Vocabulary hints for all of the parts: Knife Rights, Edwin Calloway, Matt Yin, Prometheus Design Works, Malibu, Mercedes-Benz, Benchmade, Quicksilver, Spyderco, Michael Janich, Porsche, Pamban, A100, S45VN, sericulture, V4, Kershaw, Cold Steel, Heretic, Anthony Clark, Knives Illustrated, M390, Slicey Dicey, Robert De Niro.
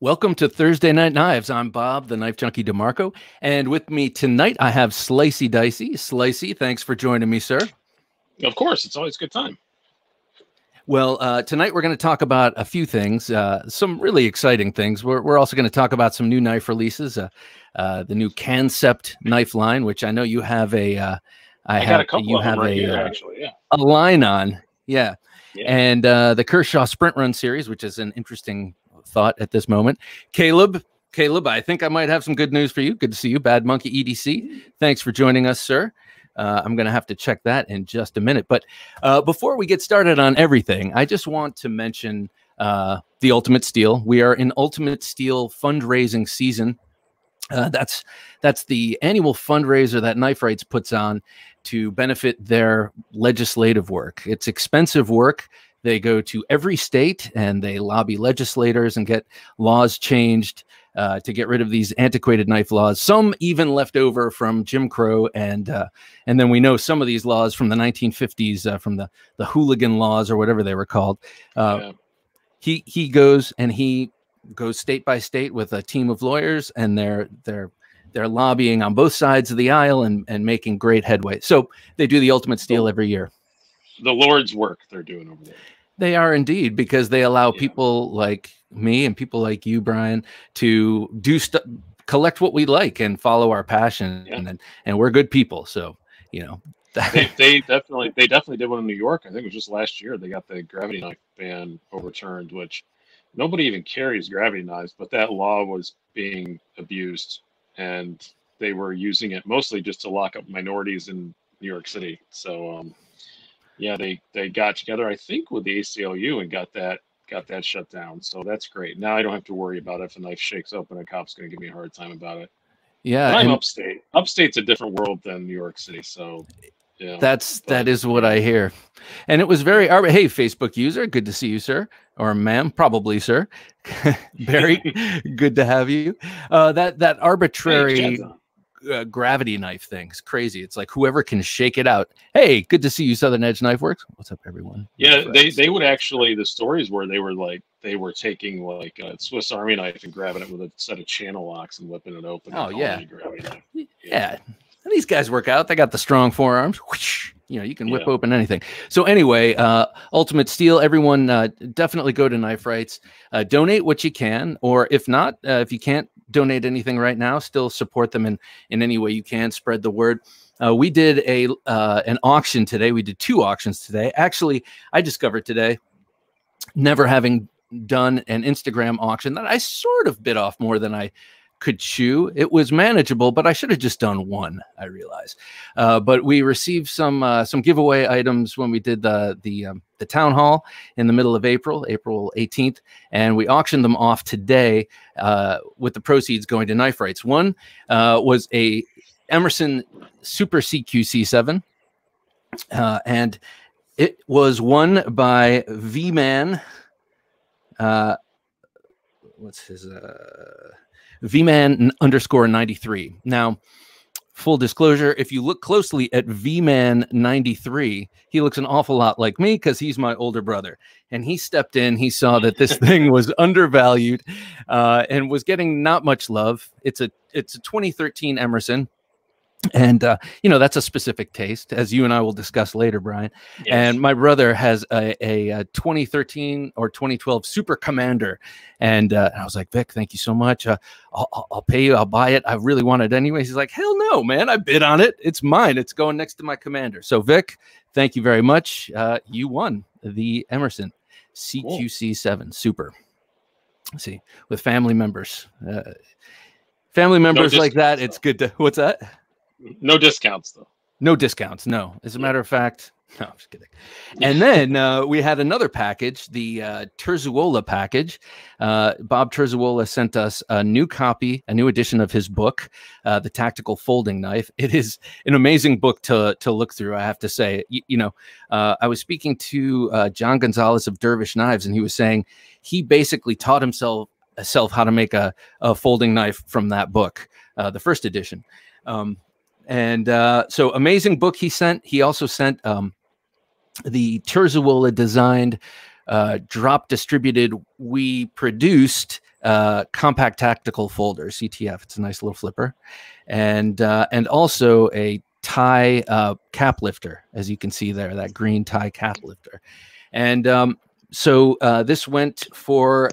Welcome to Thursday Night Knives. I'm Bob, the Knife Junkie DeMarco, and with me tonight I have Slicey Dicey. Slicey, thanks for joining me, sir. Of course, it's always a good time. Well, tonight we're going to talk about a few things, some really exciting things. We're also going to talk about some new knife releases, the new Concept knife line, which I know you have a I have a couple of them right here, actually, yeah. A line on, yeah. And the Kershaw Sprint Run series, which is an interesting thought at this moment. Caleb, I think I might have some good news for you. Good to see you, Bad Monkey EDC. Thanks for joining us, sir. I'm going to have to check that in just a minute. But before we get started on everything, I just want to mention the Ultimate Steel. We are in Ultimate Steel fundraising season. That's the annual fundraiser that Knife Rights puts on to benefit their legislative work. It's expensive work. They go to every state and they lobby legislators and get laws changed to get rid of these antiquated knife laws, some even left over from Jim Crow. And then we know some of these laws from the 1950s, from the hooligan laws or whatever they were called. Yeah. He goes and he goes state by state with a team of lawyers, and they're lobbying on both sides of the aisle and making great headway. So they do the Ultimate Steal every year. The Lord's work they're doing over there. They are indeed, because they allow people like me and people like you, Brian, to do stuff, collect what we like and follow our passion. Yeah. And we're good people. So, you know, they definitely did one in New York. I think it was just last year. They got the gravity knife ban overturned, which nobody even carries gravity knives, but that law was being abused. And they were using it mostly just to lock up minorities in New York City. So, yeah, they got together, I think, with the ACLU and got that shut down. So that's great. Now I don't have to worry about it. If a knife shakes open, a cop's going to give me a hard time about it. Yeah, I'm upstate. Upstate's a different world than New York City. So yeah, that is what I hear. And it was very. Hey, Facebook user, good to see you, sir, or ma'am, probably sir. Barry, good to have you. That arbitrary. Gravity knife things crazy. It's like whoever can shake it out. Hey, good to see you, Southern Edge Knife Works. What's up, everyone? Yeah, they would actually. The stories where they were taking like a Swiss Army knife and grabbing it with a set of channel locks and whipping it open. Oh yeah. Yeah, and these guys work out. They got the strong forearms. Whoosh. You know, you can whip open anything. So anyway, Ultimate Steel, everyone definitely go to Knife Rights. Donate what you can, or if not, if you can't donate anything right now, still support them in any way you can. Spread the word. We did an auction today. We did two auctions today. Actually, I discovered today, never having done an Instagram auction, that I sort of bit off more than I could chew. It was manageable, but I should have just done one, I realize. But we received some giveaway items when we did the town hall in the middle of April 18th, and we auctioned them off today with the proceeds going to Knife Rights. One was a Emerson Super CQC7, and it was won by V-Man. What's his... Vman_93. Now, full disclosure, if you look closely at Vman93, he looks an awful lot like me because he's my older brother. And he stepped in, he saw that this thing was undervalued and was getting not much love. It's a 2013 Emerson. And, you know, that's a specific taste, as you and I will discuss later, Brian. Yes. And my brother has a 2013 or 2012 Super Commander. And I was like, Vic, thank you so much. I'll pay you. I'll buy it. I really want it anyway. He's like, hell no, man. I bid on it. It's mine. It's going next to my Commander. So, Vic, thank you very much. You won the Emerson CQC7 Super. Let's see, with family members. Like that, it's good to – what's that? No discounts, though. No discounts, no. As a matter of fact, no, I'm just kidding. And then we had another package, the Terzuola package. Bob Terzuola sent us a new copy, a new edition of his book, The Tactical Folding Knife. It is an amazing book to look through, I have to say. I was speaking to John Gonzalez of Dervish Knives, and he was saying he basically taught himself how to make a folding knife from that book, the first edition. So amazing book he sent. He also sent the Terzuola designed, drop distributed, we produced compact tactical folder, CTF. It's a nice little flipper, and also a tie cap lifter, as you can see there, that green tie cap lifter. And so this went for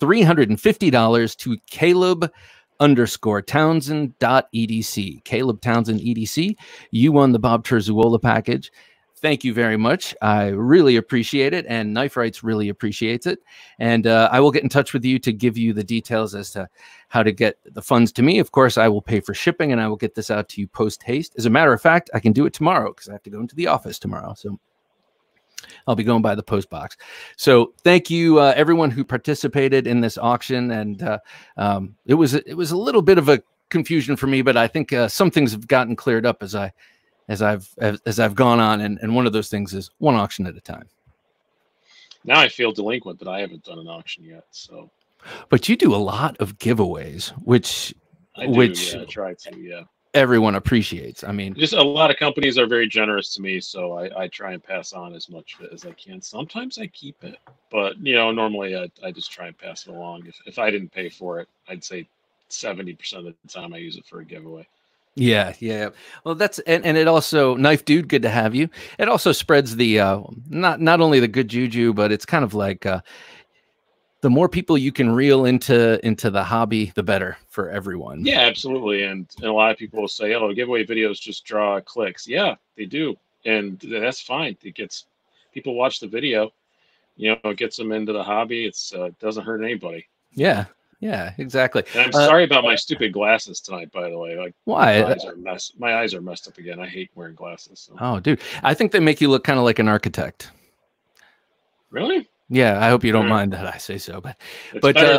$350 to Caleb_Townsend.edc. Caleb Townsend EDC. You won the Bob Terzuola package. Thank you very much. I really appreciate it, and Knife Rights really appreciates it. And I will get in touch with you to give you the details as to how to get the funds to me. Of course, I will pay for shipping, and I will get this out to you post-haste. As a matter of fact, I can do it tomorrow because I have to go into the office tomorrow. So I'll be going by the post box. So thank you, everyone who participated in this auction. And it was a little bit of a confusion for me, but I think some things have gotten cleared up as I've gone on, and one of those things is one auction at a time. Now I feel delinquent that I haven't done an auction yet. So, but you do a lot of giveaways, which I do, yeah, I try to, yeah. Everyone appreciates. I mean, just a lot of companies are very generous to me, so I try and pass on as much as I can. Sometimes I keep it, but you know, normally I just try and pass it along. If I didn't pay for it, I'd say 70% of the time I use it for a giveaway. Yeah, yeah. Well, that's and it also, Knife Dude, good to have you. It also spreads the not only the good juju, but it's kind of like the more people you can reel into the hobby, the better for everyone. Yeah, absolutely. And a lot of people will say, "Oh, giveaway videos just draw clicks." Yeah, they do, and that's fine. It gets people watch the video, you know, it gets them into the hobby. It's doesn't hurt anybody. Yeah. Yeah, exactly. And I'm sorry about my stupid glasses tonight, by the way. Like, why? My eyes are messed up again. I hate wearing glasses. So. Oh, dude. I think they make you look kind of like an architect. Really? Yeah, I hope you don't mind that I say so. But it's better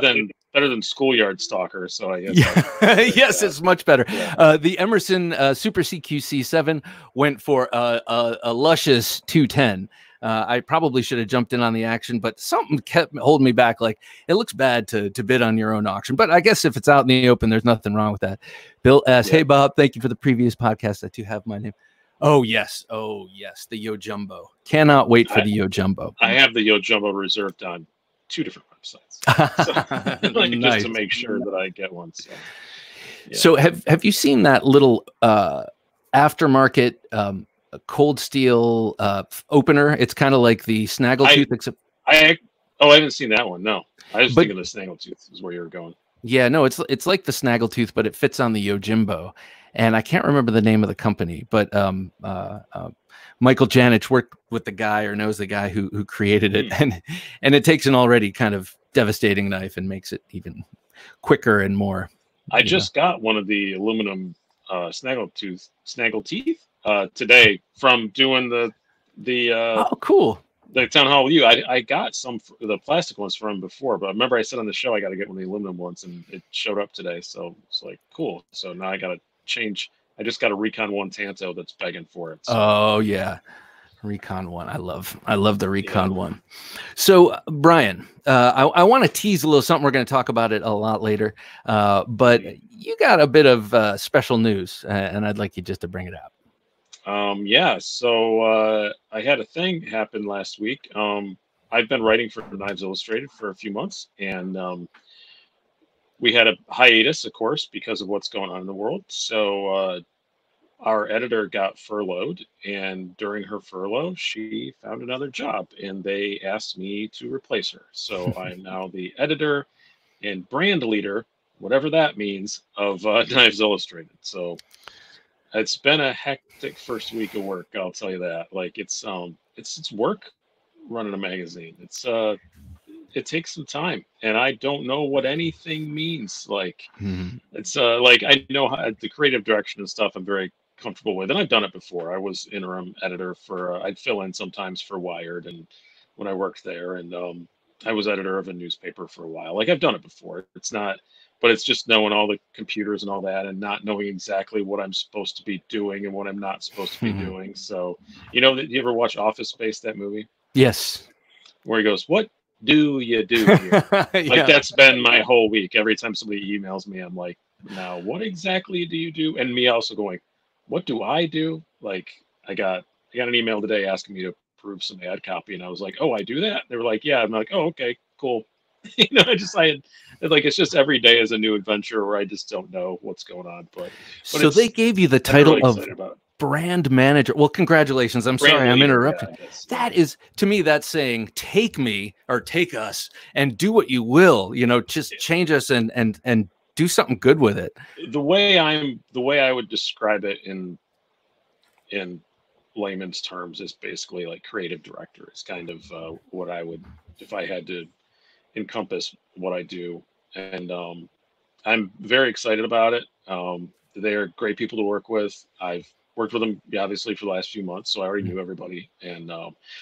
than Schoolyard Stalker, so I guess. Yeah. Yes, it's much better. Yeah. The Emerson Super CQC7 went for a luscious 210. I probably should have jumped in on the action, but something kept holding me back. Like, it looks bad to bid on your own auction, but I guess if it's out in the open, there's nothing wrong with that. Bill asks, "Hey Bob, thank you for the previous podcast. I do have my name." Oh yes, the Yojimbo. Cannot wait for the Yojimbo. I have the Yojimbo reserved on 2 different websites, so, like, nice. Just to make sure that I get one. So, yeah. So have you seen that little aftermarket? Cold steel opener. It's kind of like the Snaggletooth, except I haven't seen that one. No, I was thinking the Snaggletooth is where you were going. Yeah, no, it's like the Snaggletooth, but it fits on the Yojimbo, and I can't remember the name of the company, but Michael Janich worked with the guy, or knows the guy who created it, and it takes an already kind of devastating knife and makes it even quicker and more. I just got one of the aluminum Snaggletooth today from doing the oh, cool, the town hall with you. I got some the plastic ones from before, but I remember I said on the show I got to get one of the aluminum ones, and it showed up today, so it's like cool. So now I got to change. I just got a Recon One Tanto that's begging for it. So. Oh yeah, Recon One. I love the Recon One. So Brian, I want to tease a little something. We're going to talk about it a lot later, but you got a bit of special news, and I'd like you just to bring it out. Yeah, so I had a thing happen last week. I've been writing for Knives Illustrated for a few months, and we had a hiatus, of course, because of what's going on in the world. So our editor got furloughed, and during her furlough, she found another job, and they asked me to replace her. So I'm now the editor and brand leader, whatever that means, of Knives Illustrated. So... it's been a hectic first week of work, I'll tell you that. Like, it's work running a magazine. It's it takes some time, and I don't know what anything means. Like, it's like, I know how, the creative direction and stuff I'm very comfortable with, and I've done it before. I was interim editor for I'd fill in sometimes for Wired, and when I worked there, and I was editor of a newspaper for a while. Like, I've done it before. It's not. But it's just knowing all the computers and all that, and not knowing exactly what I'm supposed to be doing and what I'm not supposed to be doing. So, you know, you ever watch Office Space, that movie? Yes. Where he goes, "What do you do here?" Like, that's been my whole week. Every time somebody emails me, I'm like, now, what exactly do you do? And me also going, what do I do? Like, I got an email today asking me to approve some ad copy, and I was like, oh, I do that? They were like, yeah. I'm like, oh, okay, cool. You know, it's just every day is a new adventure where I just don't know what's going on. But so they gave you the title of brand manager. Well, congratulations. I'm sorry I'm interrupting. Yeah, that is, to me, that's saying take me or take us and do what you will. You know, just change us and do something good with it. The way I would describe it in layman's terms is basically like creative director. It's kind of what I would, if I had to encompass what I do. And I'm very excited about it. They are great people to work with. I've worked with them obviously for the last few months, so I already knew everybody. And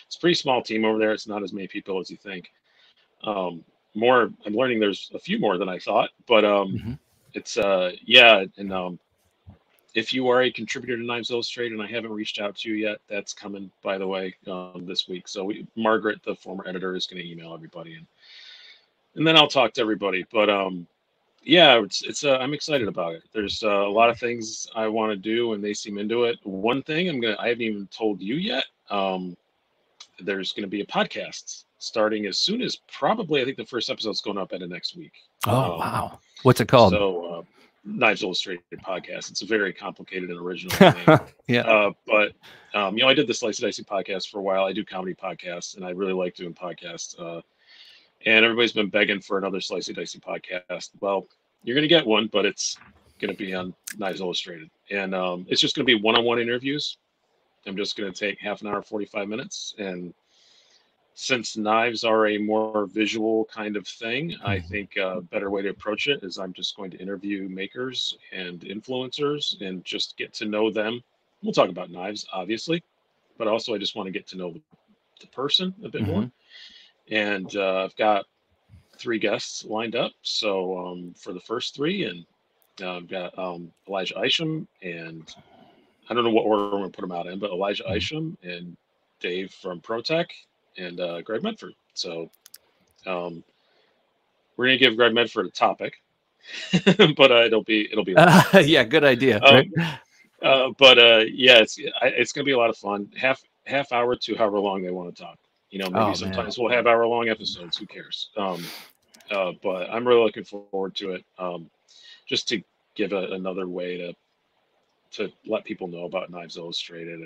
it's a pretty small team over there. It's not as many people as you think. I'm learning there's a few more than I thought, but it's yeah. And if you are a contributor to Knives Illustrated and I haven't reached out to you yet, that's coming, by the way, this week. So Margaret, the former editor, is going to email everybody, and then I'll talk to everybody. But yeah, I'm excited about it. There's a lot of things I want to do, and they seem into it. One thing I haven't even told you yet. There's going to be a podcast starting as soon as probably, I think the first episode's going up end of next week. Oh, wow. What's it called? So Knives Illustrated podcast. It's a very complicated and original thing. Yeah. But I did the Slicey Dicey podcast for a while. I do comedy podcasts, and I really like doing podcasts. And everybody's been begging for another Slicey Dicey podcast. Well, you're going to get one, but it's going to be on Knives Illustrated. And it's just going to be one-on-one interviews. I'm just going to take half an hour, 45 minutes. And since knives are a more visual kind of thing, I think a better way to approach it is I'm just going to interview makers and influencers and just get to know them. We'll talk about knives, obviously, but also I just want to get to know the person a bit more. And I've got 3 guests lined up. So for the first 3, and I've got Elijah Isham, and I don't know what order I'm going to put them out in, but Elijah Isham and Dave from Pro Tech and Greg Medford. So we're going to give Greg Medford a topic, but it'll be yeah, good idea. Right? Yeah, it's going to be a lot of fun. Half hour to however long they want to talk. You know, maybe sometimes we'll have hour-long episodes. Who cares? But I'm really looking forward to it, just to give another way to let people know about Knives Illustrated.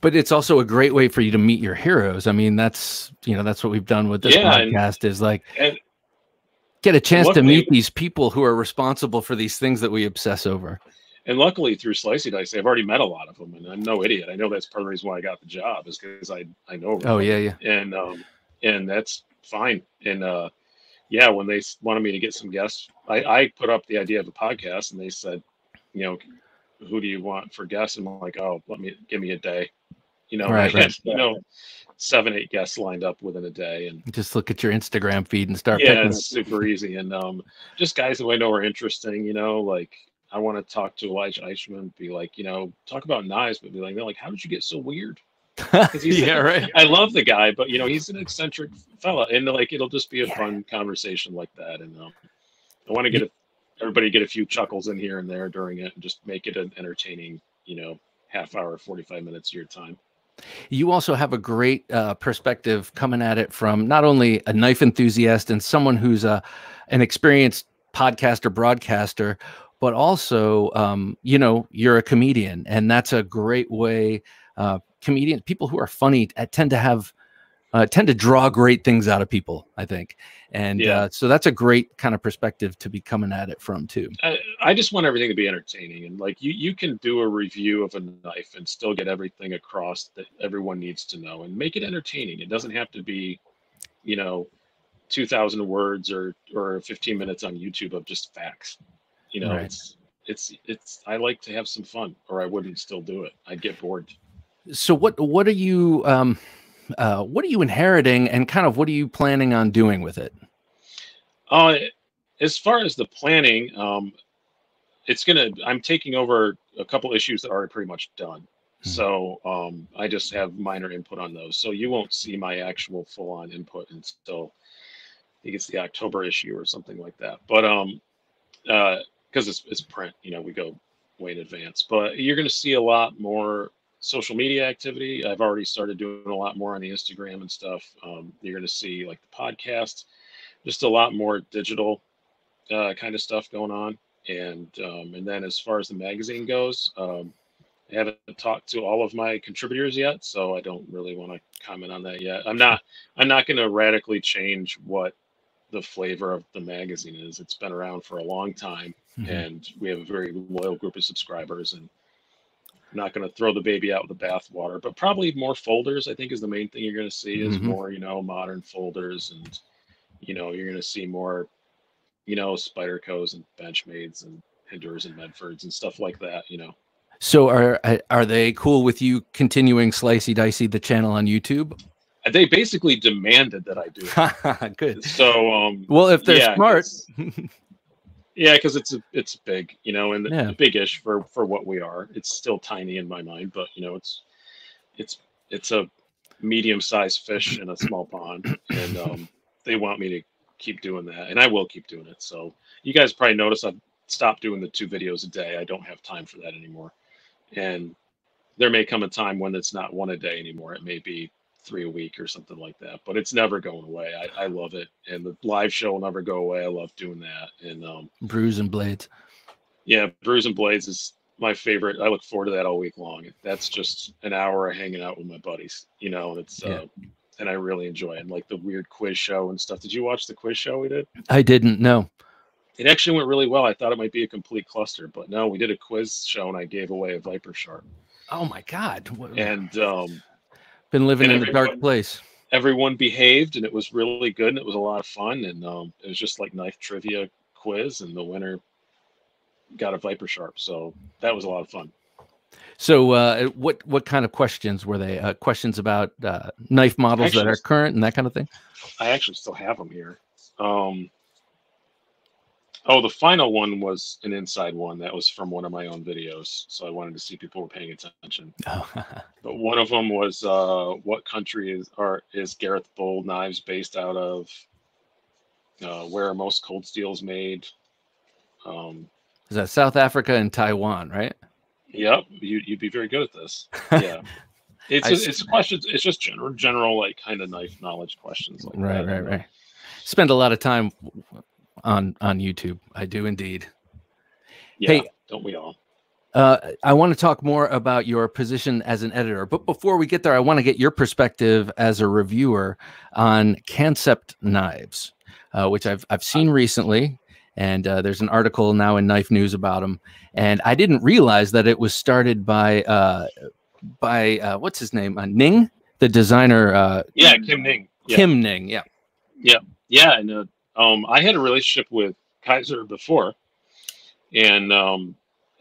But it's also a great way for you to meet your heroes. I mean, that's what we've done with this podcast, is like get a chance to meet these people who are responsible for these things that we obsess over. And luckily, through Slicey Dicey, I've already met a lot of them, and I'm no idiot. I know that's part of the reason why I got the job, is because I know everyone. Oh, yeah. And that's fine. And, yeah, when they wanted me to get some guests, I put up the idea of a podcast, and they said, you know, who do you want for guests? And I'm like, oh, give me a day. You know, right, you know, 7, 8 guests lined up within a day, and just look at your Instagram feed and start. Yeah, it's super easy, and just guys who I know are interesting. You know, like, I want to talk to Elijah Eichmann, be like, you know, talk about knives, but be like, they're like, how did you get so weird? Yeah, right. I love the guy, but you know, he's an eccentric fella, and like, it'll just be a fun conversation like that. And I want to everybody get a few chuckles in here and there during it, and just make it an entertaining, you know, half hour, 45 minutes of your time. You also have a great perspective coming at it from not only a knife enthusiast and someone who's an experienced podcaster, broadcaster, but also, you know, you're a comedian, and that's a great way. Comedians, people who are funny, tend to draw great things out of people, I think. And so that's a great kind of perspective to be coming at it from too. I just want everything to be entertaining, and like you can do a review of a knife and still get everything across that everyone needs to know, and make it entertaining. It doesn't have to be, you know, 2,000 words or 15 minutes on YouTube of just facts. You know, right. It's I like to have some fun, or I wouldn't still do it. I'd get bored. So what are you, what are you inheriting, and kind of what are you planning on doing with it? As far as the planning, I'm taking over a couple issues that are already pretty much done. So, I just have minor input on those. So you won't see my actual full on input until I think it's the October issue or something like that. But, because it's print, you know, we go way in advance. But you're going to see a lot more social media activity. I've already started doing a lot more on the Instagram and stuff. You're going to see like the podcast. just a lot more digital kind of stuff going on. And then as far as the magazine goes, I haven't talked to all of my contributors yet, so I don't really want to comment on that yet. I'm not going to radically change what the flavor of the magazine is. It's been around for a long time, mm-hmm. and we have a very loyal group of subscribers, and I'm not going to throw the baby out with the bathwater, but probably more folders, I think, is the main thing you're going to see, is mm-hmm. more, you know, modern folders, and, you know, you're going to see more, you know, Spydercos and Benchmades and Hinders and Medfords and stuff like that, you know. So are they cool with you continuing Slicey Dicey, the channel on YouTube? They basically demanded that I do it. Good. So well, if they're smart. Yeah, because it's big, you know, and big-ish for what we are. It's still tiny in my mind, but you know, it's a medium-sized fish in a small pond, and they want me to keep doing that, and I will keep doing it. So you guys probably notice I've stopped doing the 2 videos a day. I don't have time for that anymore, and there may come a time when it's not 1 a day anymore. It may be 3 a week or something like that, but it's never going away. I love it, and the live show will never go away. I love doing that. And Brews and Blades, yeah, Brews and Blades is my favorite. I look forward to that all week long. That's just an hour of hanging out with my buddies, you know, and it's and I really enjoy it. And like the weird quiz show and stuff. Did you watch the quiz show we did? I didn't, no. It actually went really well. I thought it might be a complete cluster, but no, we did a quiz show and I gave away a Viper Shark. Oh my God. And been living in a dark place. Everyone behaved, and it was really good, and it was a lot of fun, and it was just like knife trivia quiz, and the winner got a Viper Sharp. So that was a lot of fun. So what kind of questions were they? Questions about knife models that are current and that kind of thing? I actually still have them here. Oh, the final one was an inside one that was from one of my own videos, so I wanted to see if people were paying attention. Oh. But one of them was, what country is Gareth Bull Knives based out of? Where are most cold steels made? Is that South Africa and Taiwan, right? Yep, you'd be very good at this. Yeah, it's questions. It's just general like kind of knife knowledge questions. Like right. Spend a lot of time on YouTube. I do indeed. Yeah, hey, don't we all? I want to talk more about your position as an editor, but before we get there, I want to get your perspective as a reviewer on Concept Knives, which I've seen recently. And there's an article now in Knife News about them. And I didn't realize that it was started by what's his name? Ning, the designer. Yeah, Kim Ning. Yeah. Kim Ning, yeah. Yeah, yeah. And I had a relationship with Kaiser before. And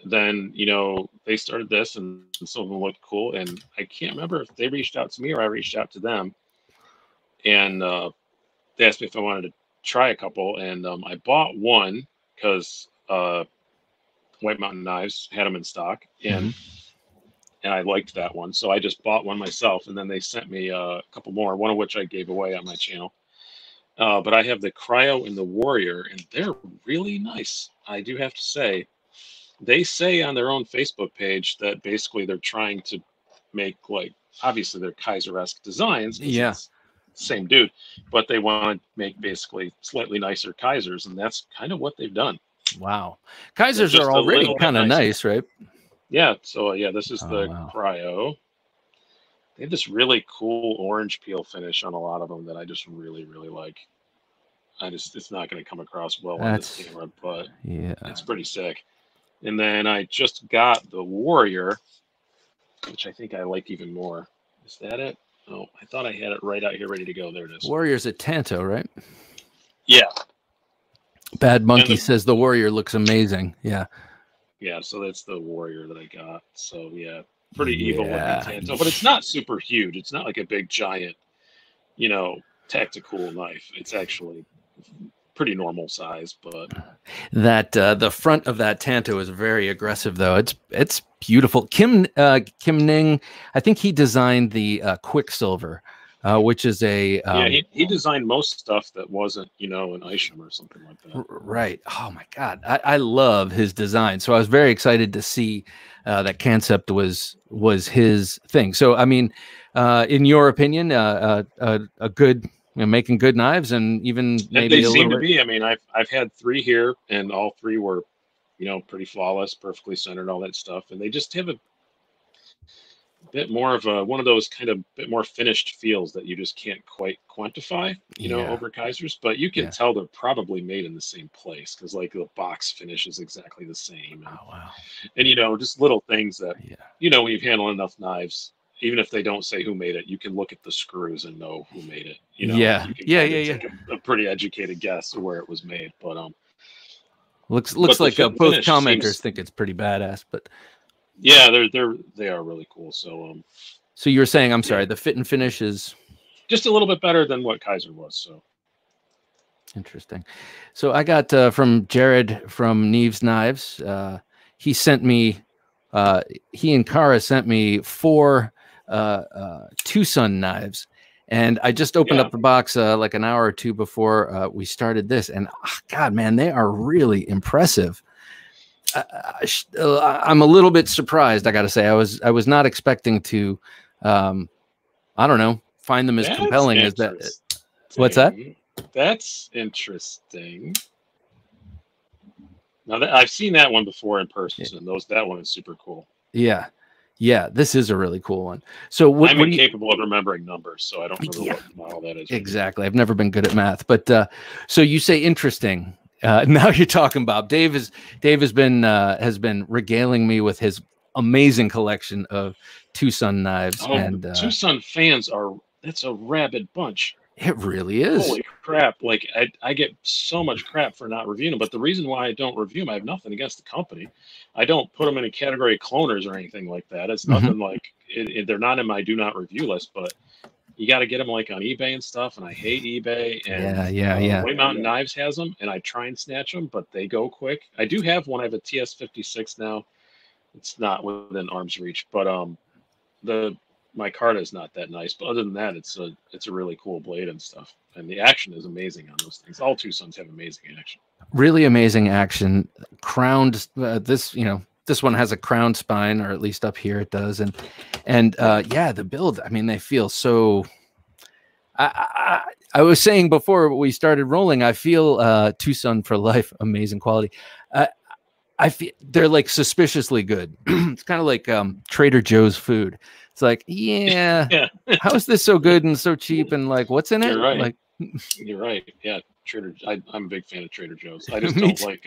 then, you know, they started this, and some of them looked cool. And I can't remember if they reached out to me or I reached out to them. And they asked me if I wanted to try a couple, and I bought one because White Mountain Knives had them in stock, and mm-hmm. and I liked that one, so I just bought one myself. And then they sent me a couple more, one of which I gave away on my channel. But I have the Cryo and the Warrior, and they're really nice. I do have to say, they say on their own Facebook page that basically they're trying to make, like, obviously they're Kaiser-esque designs. Yeah. Same dude, but they want to make basically slightly nicer Kaisers, and that's kind of what they've done. Wow, Kaisers are already kind of nice, right? Yeah. So yeah, this is the Cryo. They have this really cool orange peel finish on a lot of them that I just really like. It's not going to come across well on this camera, but yeah, it's pretty sick. And then I just got the Warrior, which I think I like even more. Is that it? Oh, I thought I had it right out here ready to go. There it is. Warrior's at Tanto, right? Yeah. Bad Monkey says the Warrior looks amazing. Yeah. Yeah, so that's the Warrior that I got. So, yeah, pretty evil looking Tanto. But it's not super huge. It's not like a big, giant, you know, tactical knife. It's actually pretty normal size. But that the front of that Tanto is very aggressive, though. It's beautiful. Kim Ning, I think he designed the Quicksilver, which is a yeah. He designed most stuff that wasn't, you know, an Isham or something like that. Right. Oh my God, I love his design. So I was very excited to see that Concept was his thing. So I mean, in your opinion, a good know, making good knives, and even maybe they seem to be. I mean, I've had three here, and all three were, you know, pretty flawless, perfectly centered, all that stuff, and they just have a bit more of a one of those kind of bit more finished feels that you just can't quite quantify, you know, over Kaisers, but you can tell they're probably made in the same place, because like the box finish is exactly the same. And, and you know, just little things that you know, when you've handled enough knives, even if they don't say who made it, you can look at the screws and know who made it, you know. A pretty educated guess where it was made, but looks like both commenters think it's pretty badass, but yeah, they are really cool. So so you were saying, I'm sorry, the fit and finish is just a little bit better than what Kaiser was. So interesting. So I got from Jared from Neves Knives, he sent me he and Kara sent me four Tucson knives, and I just opened up the box like an hour or two before we started this, and oh, God, man, they are really impressive. I'm a little bit surprised, I got to say. I was not expecting to, I don't know, find them as compelling as that. What's that? That's interesting. Now that, I've seen that one before in person. Yeah. That one is super cool. Yeah, yeah, this is a really cool one. So what, I'm incapable of remembering numbers, so I don't remember what model that is. Exactly, I've never been good at math, but so you say interesting. Now you're talking, Bob. Dave has been regaling me with his amazing collection of Tucson knives. Oh, and Tucson fans are, that's a rabid bunch. It really is. Holy crap. Like I get so much crap for not reviewing them, but the reason why I don't review them, I have nothing against the company. I don't put them in a category of cloners or anything like that. It's nothing like it, they're not in my do not review list, but you got to get them like on eBay and stuff, and I hate eBay. And White Mountain Knives has them, and I try and snatch them, but they go quick. I do have one. I have a TS-56 now. It's not within arm's reach, but my Micarta is not that nice. But other than that, it's a really cool blade and stuff, and the action is amazing on those things. All Tucsons have amazing action. Really amazing action. Crowned This one has a crown spine, or at least up here it does, and yeah, the build. I mean, they feel so. I was saying before we started rolling, I feel Tucson for life, amazing quality. I feel they're like suspiciously good. It's kind of like Trader Joe's food. It's like, how is this so good and so cheap? And like, what's in it? You're right. Like, you're right. Yeah, Trader. I'm a big fan of Trader Joe's. I just don't like.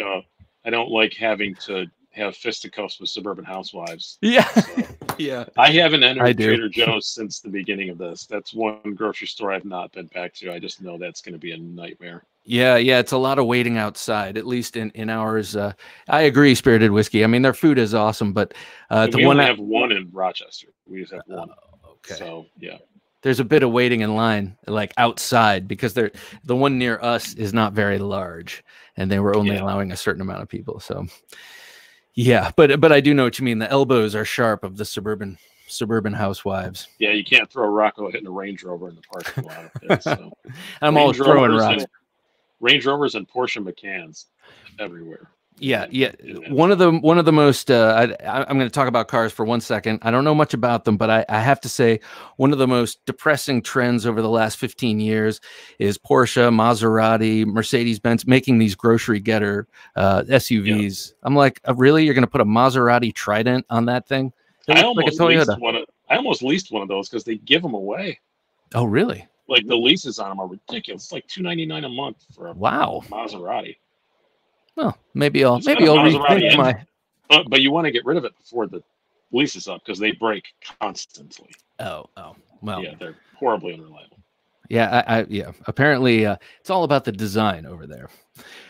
I don't like having to have fisticuffs with suburban housewives. Yeah, so, yeah. I haven't entered Trader Joe's since the beginning of this. That's one grocery store I've not been back to. I just know that's going to be a nightmare. Yeah, yeah. It's a lot of waiting outside, at least in ours. I agree, Spirited Whiskey. I mean, their food is awesome, but we only have one in Rochester. We just have one. Okay. So yeah, there's a bit of waiting in line, like outside, because the one near us is not very large, and they were only allowing a certain amount of people. So. Yeah, but I do know what you mean. The elbows are sharp of the suburban housewives. Yeah, you can't throw a rock without hitting a Range Rover in the parking lot up there. So. I'm always throwing rocks. Range Rovers and Porsche Macans everywhere. Yeah, yeah. One of the most. I'm going to talk about cars for 1 second. I don't know much about them, but I have to say one of the most depressing trends over the last 15 years is Porsche, Maserati, Mercedes-Benz making these grocery getter SUVs. Yeah. I'm like, really? You're going to put a Maserati Trident on that thing? I almost, like leased one of those because they give them away. Oh, really? Like the leases on them are ridiculous. It's like $299 a month for a Maserati. Well, maybe I'll rethink my. But you want to get rid of it before the lease is up because they break constantly. Oh, well. Yeah, they're horribly unreliable. Yeah, yeah. Apparently, it's all about the design over there.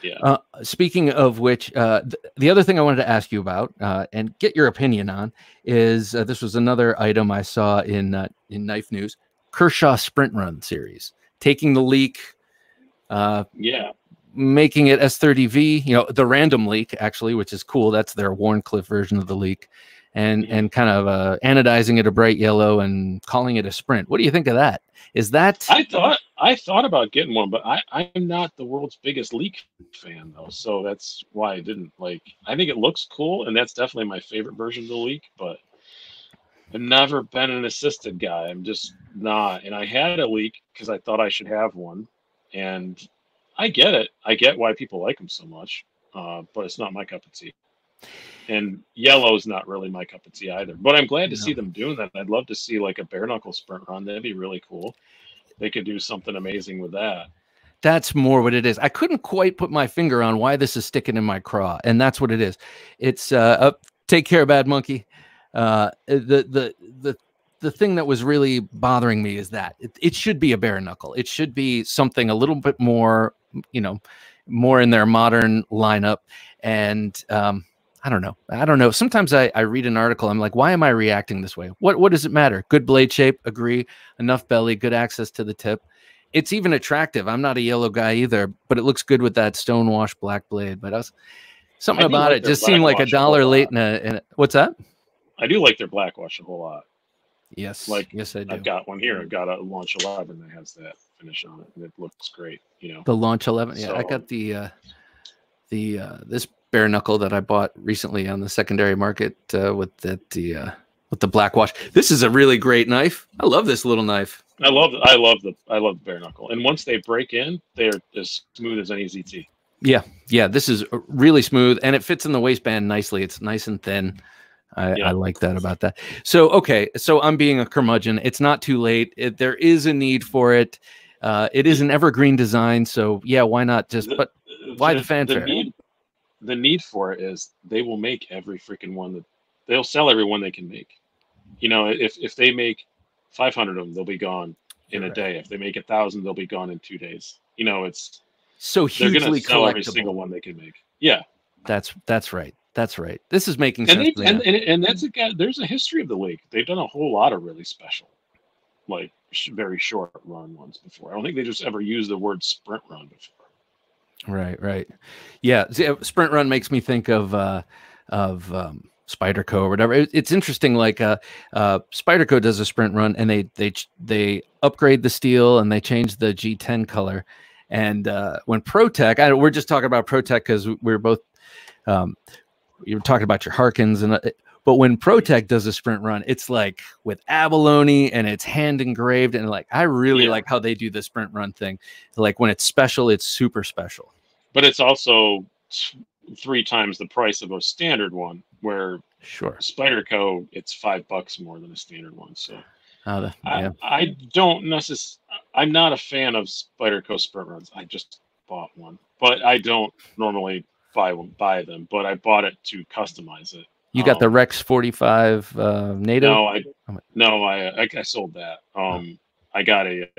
Yeah. Speaking of which, the other thing I wanted to ask you about and get your opinion on is this was another item I saw in Knife News: Kershaw Sprint Run series taking the leak. Making it S30V, you know, the random leak actually, which is cool. That's their Warncliffe version of the leak, and kind of anodizing it a bright yellow and calling it a Sprint. What do you think of that? Is that I thought about getting one, but I'm not the world's biggest leak fan though, so that's why I didn't. Like, I think it looks cool, and that's definitely my favorite version of the leak, but I've never been an assisted guy. I'm just not. And I had a leak because I thought I should have one. And I get it. I get why people like them so much, but it's not my cup of tea. And yellow is not really my cup of tea either. But I'm glad to see them doing that. I'd love to see like a bare knuckle sprint run. That'd be really cool. They could do something amazing with that. That's more what it is. I couldn't quite put my finger on why this is sticking in my craw, and that's what it is. It's take care, bad monkey. The thing that was really bothering me is that it should be a bare knuckle. It should be something a little bit more, you know, more in their modern lineup. And I don't know. Sometimes I read an article. I'm like, why am I reacting this way? What does it matter? Good blade shape. Agree. Enough belly. Good access to the tip. It's even attractive. I'm not a yellow guy either, but it looks good with that stonewash black blade. But something about it just seemed like a dollar late. And what's that? I do like their blackwash a whole lot. Yes. Like, yes, I do. I've got one here. I've got a Launch 11 that has that finish on it, and it looks great. You know, the Launch 11. Yeah, so, I got this bare knuckle that I bought recently on the secondary market with the black wash. This is a really great knife. I love this little knife. I love the bare knuckle. And once they break in, they're as smooth as any ZT. Yeah, yeah. This is really smooth, and it fits in the waistband nicely. It's nice and thin. I like that about that. So, okay. So I'm being a curmudgeon. It's not too late. There is a need for it. It is an evergreen design. So yeah, why not just, but why the fanfare? The need for it is they will make every freaking one that they'll sell every one they can make. You know, if they make 500 of them, they'll be gone in a day. If they make 1,000, they'll be gone in 2 days. You know, it's so hugely they're gonna sell collectible. Every single one they can make. Yeah. That's right. That's right. This is making sense. And that's a guy. There's a history of the league. They've done a whole lot of really special, like very short run ones before. I don't think they just ever used the word sprint run before. Right, right. Yeah, sprint run makes me think of Spyderco or whatever. It's interesting. Like Spyderco does a sprint run, and they upgrade the steel and they change the G10 color. And when Pro Tech, we're just talking about Pro Tech because we're both. You were talking about your Harkins, but when Pro Tech does a sprint run, it's like with abalone and it's hand engraved, and like I really like how they do the sprint run thing. Like when it's special, it's super special. But it's also 3 times the price of a standard one. Where Spyderco, it's $5 more than a standard one. So I'm not a fan of Spyderco sprint runs. I just bought one, but I don't normally. Buy them, but I bought it to customize it. You got the Rex 45 NATO? No, I sold that. I got a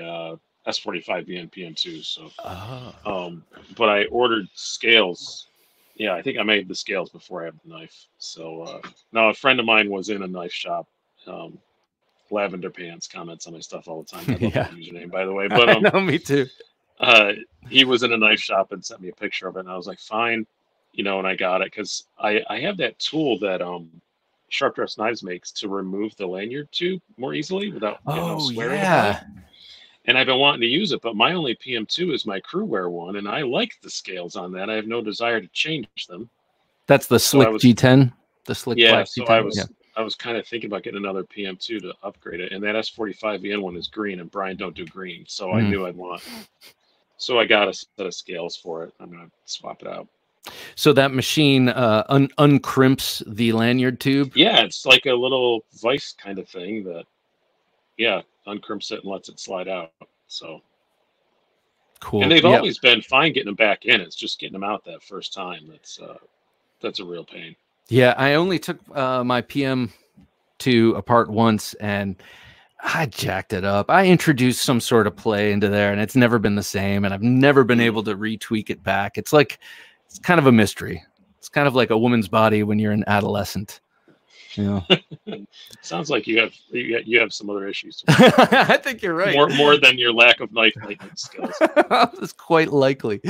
S45BN PM2. So, but I ordered scales. Yeah, I think I made the scales before I had the knife. So now a friend of mine was in a knife shop. Lavender Pants comments on my stuff all the time. I love that username, by the way. But I know, me too. He was in a knife shop and sent me a picture of it, and I was like, fine. You know, and I got it because I have that tool that Sharp Dress Knives makes to remove the lanyard tube more easily without swearing. Yeah. And I've been wanting to use it, but my only PM2 is my crewwear one, and I like the scales on that. I have no desire to change them. That's the slick G10, the slick black G10. I was kind of thinking about getting another PM2 to upgrade it, and that S45VN one is green, and Brian don't do green, so I knew I'd want. So I got a set of scales for it. I'm gonna swap it out. So that machine uncrimps the lanyard tube. Yeah, it's like a little vice kind of thing that, uncrimps it and lets it slide out. So cool. And they've always been fine getting them back in. It's just getting them out that first time that's a real pain. Yeah, I only took my PM2 apart once and. I jacked it up. I introduced some sort of play into there, and it's never been the same, and I've never been able to retweak it back. It's like, it's kind of a mystery. It's kind of like a woman's body when you're an adolescent. Yeah. Sounds like you have some other issues. I think you're right. More than your lack of knife making skills. That's quite likely.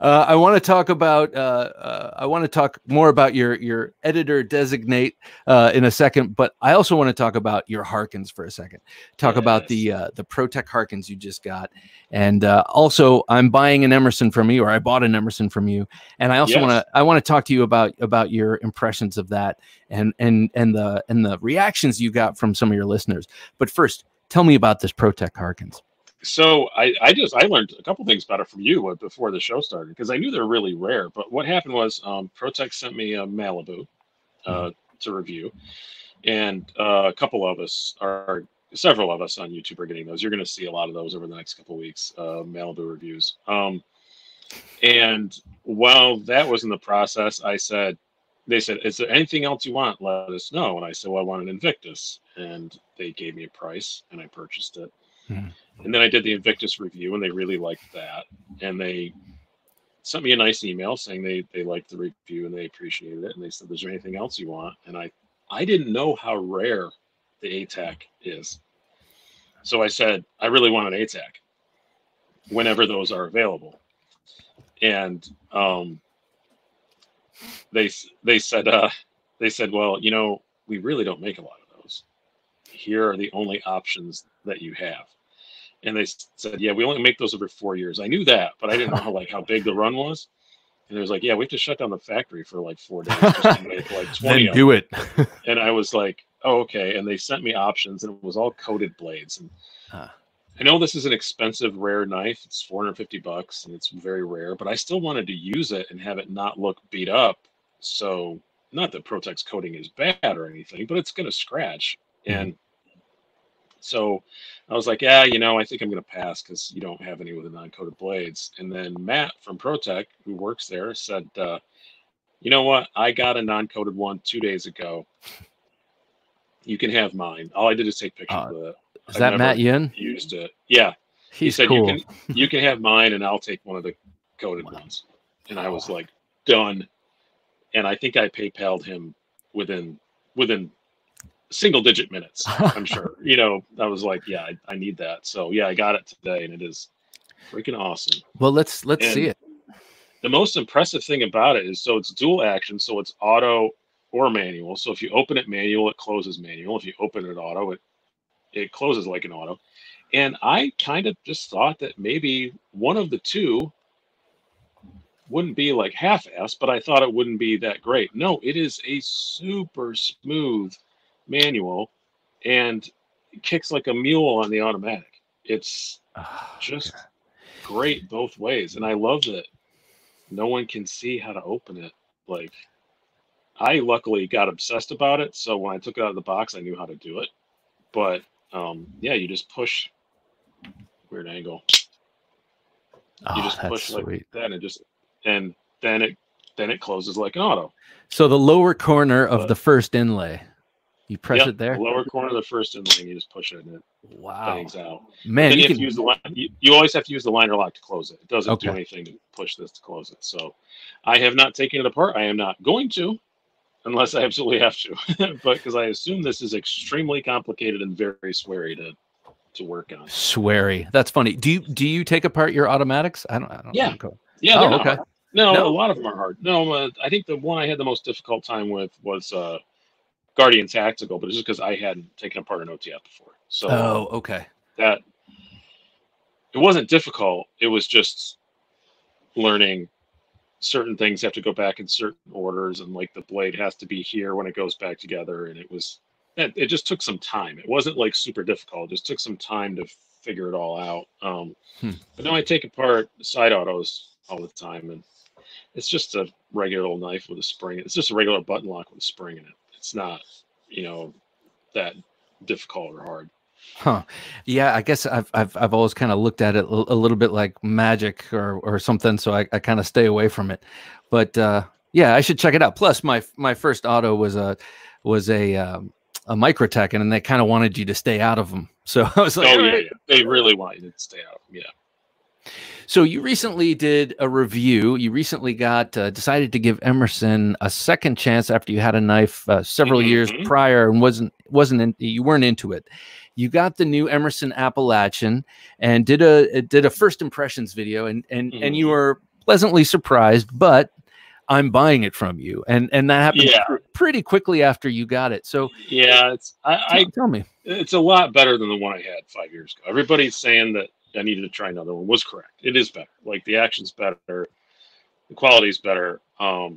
I want to talk about. I want to talk more about your editor designate in a second, but I also want to talk about your Harkins for a second. Talk about the Pro Tech Harkins you just got, and also I'm buying an Emerson from you, or I bought an Emerson from you, and I also want to talk to you about your impressions of that, and and the reactions you got from some of your listeners. But first, tell me about this Pro Tech Harkins. So I learned a couple things about it from you before the show started, because I knew they're really rare. But what happened was Pro Tech sent me a Malibu to review, and several of us on YouTube are getting those. You're going to see a lot of those over the next couple of weeks, Malibu reviews. And while that was in the process, they said, is there anything else you want? Let us know. And I said, well, I want an Invictus. And they gave me a price, and I purchased it. Hmm. And then I did the Invictus review, and they really liked that. And they sent me a nice email saying they liked the review and they appreciated it. And they said, is there anything else you want? And I didn't know how rare the ATAC is. So I said, I really want an ATAC whenever those are available. And they said, well, you know, we really don't make a lot of those. Here are the only options that you have. And they said, yeah, we only make those every 4 years. I knew that, but I didn't know how big the run was. And it was like, yeah, we have to shut down the factory for like 4 days. Just make like 20 then do it. And I was like, oh, okay. And they sent me options, and it was all coated blades. And I know this is an expensive, rare knife. It's $450, and it's very rare. But I still wanted to use it and have it not look beat up. So not that Pro Tech's coating is bad or anything, but it's going to scratch. Mm-hmm. And so I was like, yeah, you know, I think I'm going to pass because you don't have any with the non-coated blades. And then Matt from Pro Tech, who works there, said, you know what? I got a non-coated one 2 days ago. You can have mine. All I did is take pictures of it. Is that Matt Yin? Used it. Yeah. He said, cool. You can have mine, and I'll take one of the coated ones. And I was like, done. And I think I PayPal'd him within single-digit minutes, I'm sure. You know, I was like, yeah, I need that. So, yeah, I got it today, and it is freaking awesome. Well, let's see it. The most impressive thing about it is, so it's dual action, so it's auto or manual. So if you open it manual, it closes manual. If you open it auto, it closes like an auto. And I kind of just thought that maybe one of the two wouldn't be like half-assed, but I thought it wouldn't be that great. No, it is a super smooth manual, and it kicks like a mule on the automatic. It's just great both ways. And I love that no one can see how to open it. Like, I luckily got obsessed about it. So when I took it out of the box, I knew how to do it. But yeah, you just push weird angle. You just push like that, and then it closes like an auto. So the lower corner of the first inlay, you press it there. Lower corner of the first inlay, and you just push it, and it bangs out. Man, then you have to use the line. You always have to use the liner lock to close it. It doesn't do anything to push this to close it. So I have not taken it apart. I am not going to. Unless I absolutely have to, but because I assume this is extremely complicated and very sweary to work on. Sweary, that's funny. Do you take apart your automatics? I don't. Yeah, yeah. Oh, okay. No, a lot of them are hard. No, I think the one I had the most difficult time with was Guardian Tactical, but it's just because I hadn't taken apart an OTF before. So that it wasn't difficult. It was just learning. Certain things have to go back in certain orders, and like the blade has to be here when it goes back together. And it just took some time. It wasn't like super difficult. It just took some time to figure it all out. But now I take apart side autos all the time, and it's just a regular old knife with a spring. It's just a regular button lock with a spring in it. It's not, you know, that difficult or hard. Huh. Yeah, I guess I've always kind of looked at it a little bit like magic or something, so I kind of stay away from it. But yeah, I should check it out. Plus, my first auto was a Microtech, and they kind of wanted you to stay out of them. So I was like, yeah. They really want you to stay out of them. Yeah. So you recently did a review. You recently decided to give Emerson a second chance after you had a knife several years prior and you weren't into it. You got the new Emerson Appalachian and did a first impressions video, and you were pleasantly surprised. But I'm buying it from you, and that happened pretty quickly after you got it. So yeah, tell me, it's a lot better than the one I had 5 years ago. Everybody's saying that I needed to try another one. Was correct. It is better. Like, the action's better, the quality's better, but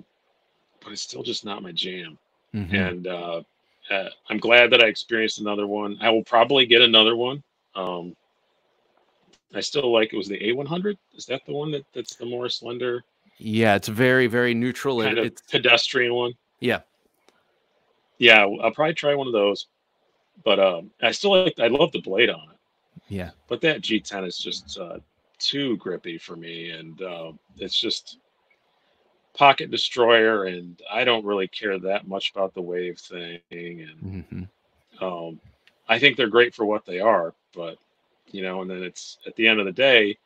it's still just not my jam. And I'm glad that I experienced another one. I will probably get another one. I still like, it was the A100. Is that the one that's the more slender? Yeah, it's very, very neutral. It's pedestrian one. Yeah. Yeah, I'll probably try one of those. But I still like, I love the blade on it. Yeah. But that G10 is just too grippy for me. And it's just pocket destroyer. And I don't really care that much about the wave thing. And I think they're great for what they are. But, you know, and then it's at the end of the day,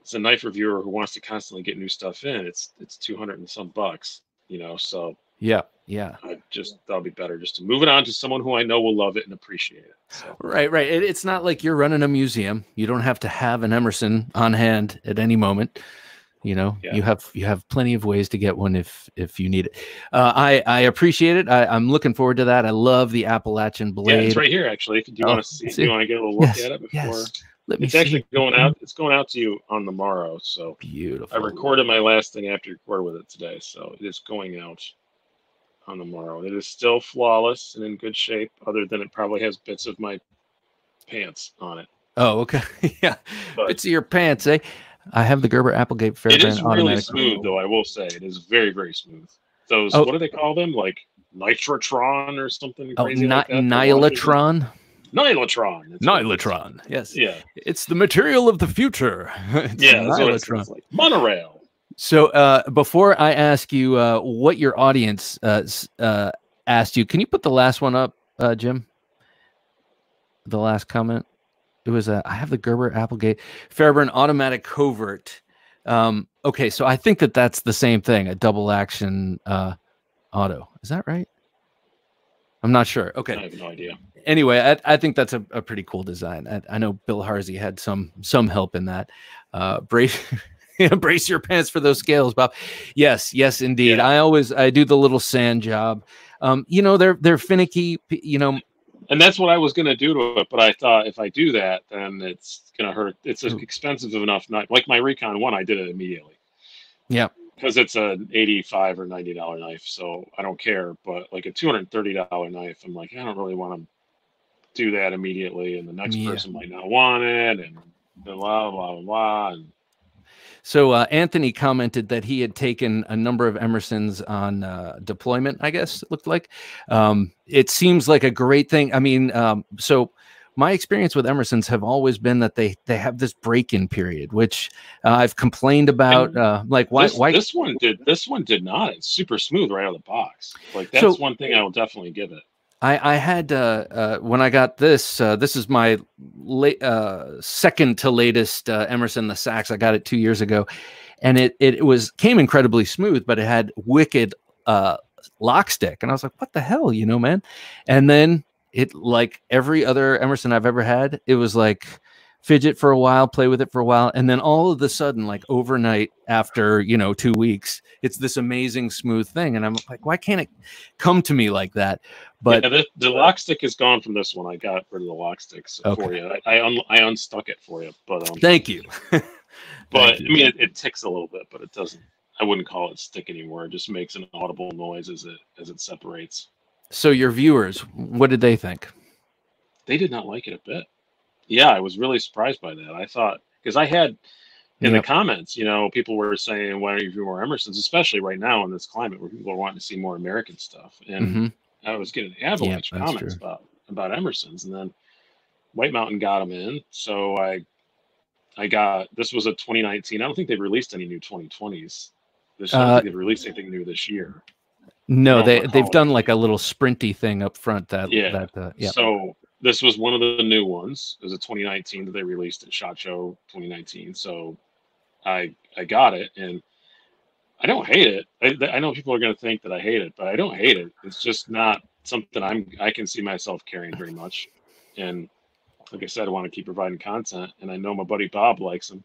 it's a knife reviewer who wants to constantly get new stuff in. It's 200 and some bucks, you know, so. Yeah. Yeah. That'll be better just to move it on to someone who I know will love it and appreciate it. So. Right. Right. It's not like you're running a museum. You don't have to have an Emerson on hand at any moment. You know, yeah. you have plenty of ways to get one if you need it. I appreciate it. I'm looking forward to that. I love the Appalachian blade. Yeah, it's right here, actually. Do you want to see? Do you want to get a little look at it before? Yes. It's actually going out. It's going out to you on the morrow. So beautiful. I recorded my last thing after you recorded with it today, so it is going out on the morrow. It is still flawless and in good shape, other than it probably has bits of my pants on it. Oh, okay. Yeah, but bits of your pants, eh? I have the Gerber Applegate Fairbrand. It is really smooth, though. I will say it is very, very smooth. Those what do they call them? Like nitrotron or something crazy like that. Nylatron. Nylatron. Nylatron. Yes. Yeah. It's the material of the future. Yeah. Nylatron. Like. Monorail. So before I ask you what your audience asked you, can you put the last one up, Jim? The last comment. It was I have the Gerber Applegate Fairbrand automatic covert. Okay, so I think that's the same thing, a double action auto. Is that right? I'm not sure. Okay. I have no idea. Anyway, I think that's a pretty cool design. I know Bill Harsey had some help in that. Brace your pants for those scales, Bob. Yes, yes, indeed. Yeah. I do the little sand job. You know, they're finicky. You know, and that's what I was going to do to it, but I thought if I do that, then it's going to hurt. It's expensive enough. Not like my Recon One. I did it immediately. Yeah. Because it's an $85 or $90 knife, so I don't care. But like a $230 knife, I'm like, I don't really want to do that immediately, and the next person might not want it, and blah blah blah. And... So Anthony commented that he had taken a number of Emersons on deployment. I guess it looked like. It seems like a great thing. I mean, so. My experience with Emersons have always been that they have this break-in period, which I've complained about. Like why this one did not. It's super smooth right out of the box. Like that's one thing I will definitely give it. I had when I got this. This is my second to latest Emerson, the Sax. I got it 2 years ago, and it came incredibly smooth, but it had wicked lock stick, and I was like, what the hell, you know, man? And then. It like every other Emerson I've ever had, it was like fidget for a while, play with it for a while. And then all of a sudden, like overnight after, you know, 2 weeks, it's this amazing smooth thing. And I'm like, why can't it come to me like that? But yeah, the lock stick is gone from this one. I got rid of the lock sticks for you. I unstuck it for you. But thank you. But thank you. I mean, it ticks a little bit, but it doesn't, I wouldn't call it stick anymore. It just makes an audible noise as it separates. So your viewers, what did they think? They did not like it a bit. Yeah, I was really surprised by that. I thought, because I had in the comments, you know, people were saying, why don't you do more Emersons, especially right now in this climate where people are wanting to see more American stuff. And I was getting an avalanche of comments about Emersons. And then White Mountain got them in. So I got, this was a 2019. I don't think they've released any new 2020s. I don't think they've released anything new this year. No, they've done like a little sprinty thing up front. So this was one of the new ones. It was a 2019 that they released at SHOT Show 2019. So I got it, and I don't hate it. I know people are going to think that I hate it, but I don't hate it. It's just not something I can see myself carrying very much. And like I said, I want to keep providing content, and I know my buddy Bob likes them.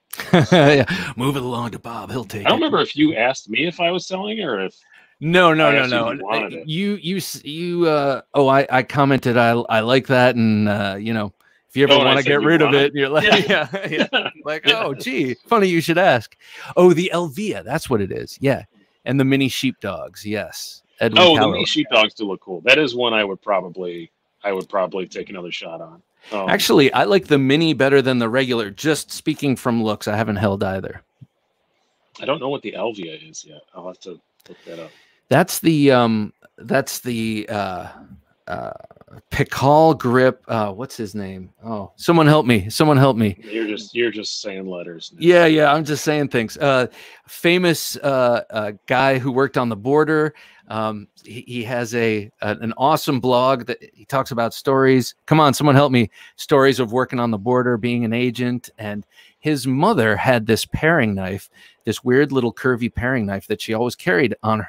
Yeah, move it along to Bob. He'll take it. I don't remember if you asked me if I was selling or if. No. You. I commented. I like that, and you know, if you ever want to get rid of it, you're like, yeah. Like, oh, gee, funny you should ask. Oh, the Elvia, that's what it is. Yeah, And the mini sheepdogs, yes. Edwin oh, Calloway. The mini sheepdogs do look cool. That is one I would probably take another shot on. Actually, I like the mini better than the regular. Just speaking from looks, I haven't held either. I don't know what the Alvia is yet. I'll have to look that up. That's the Pical grip. What's his name? Oh, someone help me! Someone help me! You're just saying letters. Now. Yeah. I'm just saying things. Famous guy who worked on the border. He has an awesome blog that he talks about stories. Come on, someone help me! Stories of working on the border, being an agent, and his mother had this paring knife, this weird little curvy paring knife that she always carried on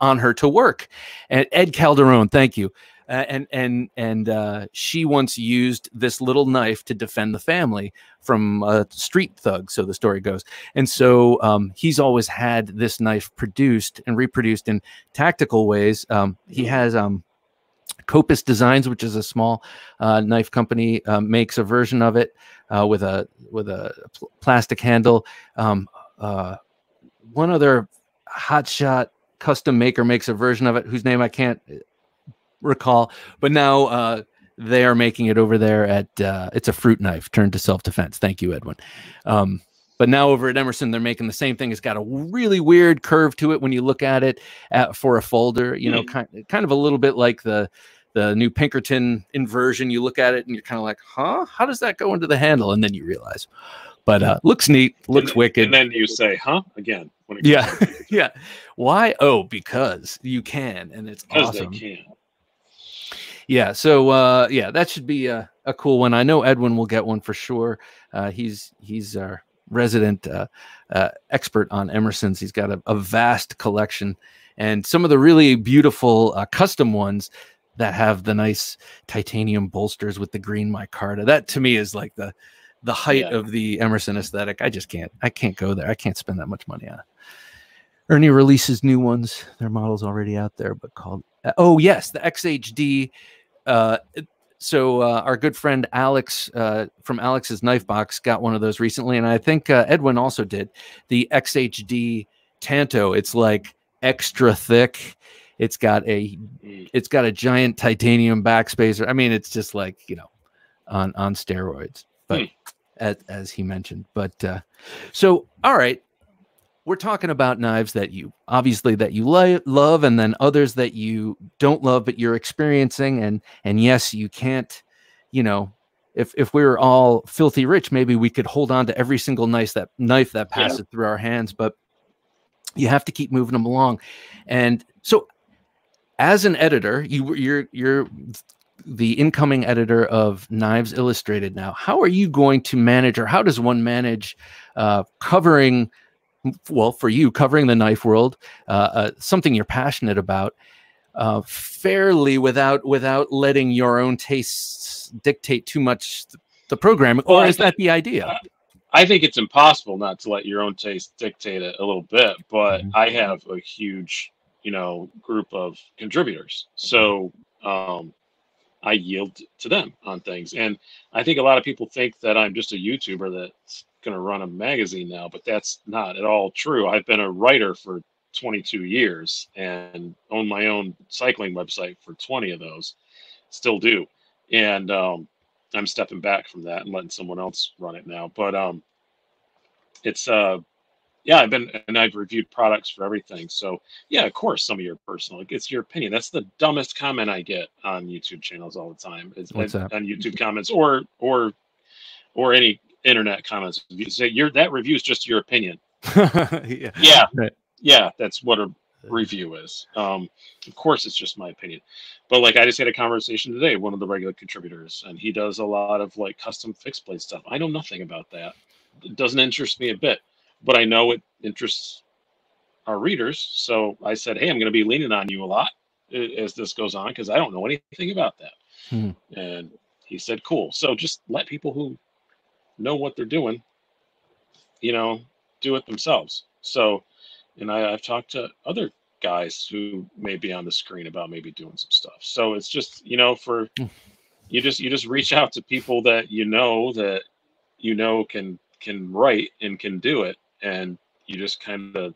her to work. And Ed Calderon, thank you. And she once used this little knife to defend the family from a street thug, so the story goes. And so he's always had this knife produced and reproduced in tactical ways. He has Copus Designs, which is a small knife company, makes a version of it with a plastic handle. One other hotshot custom maker makes a version of it whose name I can't recall, but now they are making it over there at it's a fruit knife turned to self-defense. Thank you, Edwin. But now over at Emerson they're making the same thing. It's got a really weird curve to it when you look at it for a folder, you know, kind of a little bit like the new Pinkerton inversion. You look at it and you're kind of like, huh, how does that go into the handle? And then you realize. But looks neat, looks wicked. And then you say, huh, again. When it yeah. Why? Oh, because you can, and it's awesome. They can. Yeah, so yeah, that should be a cool one. I know Edwin will get one for sure. He's our resident expert on Emerson's. He's got a vast collection, and some of the really beautiful custom ones that have the nice titanium bolsters with the green micarta. That to me is like the height of the Emerson aesthetic. I just can't. I can't go there. I can't spend that much money on it. Ernie releases new ones. Their model's already out there, but called oh yes, the XHD. So our good friend Alex from Alex's Knife Box got one of those recently, and I think Edwin also did the XHD Tanto. It's like extra thick. It's got a giant titanium backspacer. I mean, it's just like, you know, on steroids. But as he mentioned, but so all right. We're talking about knives that you obviously love, and then others that you don't love, but you're experiencing. And yes, you can't, you know, if we were all filthy rich, maybe we could hold on to every single knife that passes through our hands, but you have to keep moving them along. And so as an editor, you're the incoming editor of Knives Illustrated now. How are you going to manage, or how does one manage covering, well, for you, covering the knife world, something you're passionate about, fairly without letting your own tastes dictate too much the programming? Or is that the idea? I think it's impossible not to let your own taste dictate it a little bit, but I have a huge, you know, group of contributors. So I yield to them on things. And I think a lot of people think that I'm just a YouTuber that's going to run a magazine now, but that's not at all true. I've been a writer for 22 years and own my own cycling website for 20 of those, still do. And I'm stepping back from that and letting someone else run it now. But it's, yeah, I've reviewed products for everything. So yeah, of course, some of your personal, it's your opinion. That's the dumbest comment I get on YouTube channels all the time. It's on YouTube comments or any internet comments. You say that review is just your opinion. Yeah. That's what a review is. Of course, it's just my opinion. But like, I just had a conversation today with one of the regular contributors, and he does a lot of like custom fixed blade stuff. I know nothing about that. It doesn't interest me a bit. But I know it interests our readers. So I said, hey, I'm going to be leaning on you a lot as this goes on, because I don't know anything about that. And he said, cool. So just let people who know what they're doing, you know, do it themselves. So, and I've talked to other guys who may be on the screen about maybe doing some stuff. So it's just, you know, for you just reach out to people that, you know, can write and can do it. And you just kind of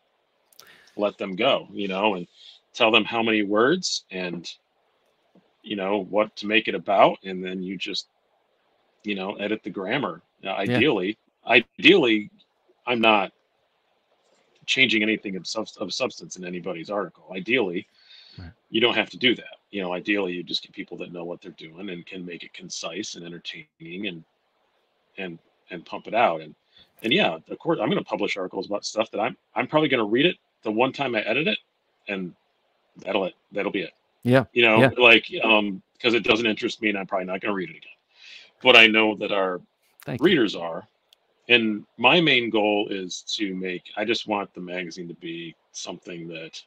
let them go, you know, and tell them how many words and, you know, what to make it about. And then you just, you know, edit the grammar. Now, ideally, ideally, I'm not changing anything of substance in anybody's article. Ideally, you don't have to do that. You know, ideally, you just get people that know what they're doing and can make it concise and entertaining and pump it out. And yeah, of course, I'm going to publish articles about stuff that I'm probably going to read it the one time I edit it, and that'll be it. Yeah, you know, like because it doesn't interest me, and I'm probably not going to read it again. But I know that our readers are, and my main goal is to make. I just want the magazine to be something that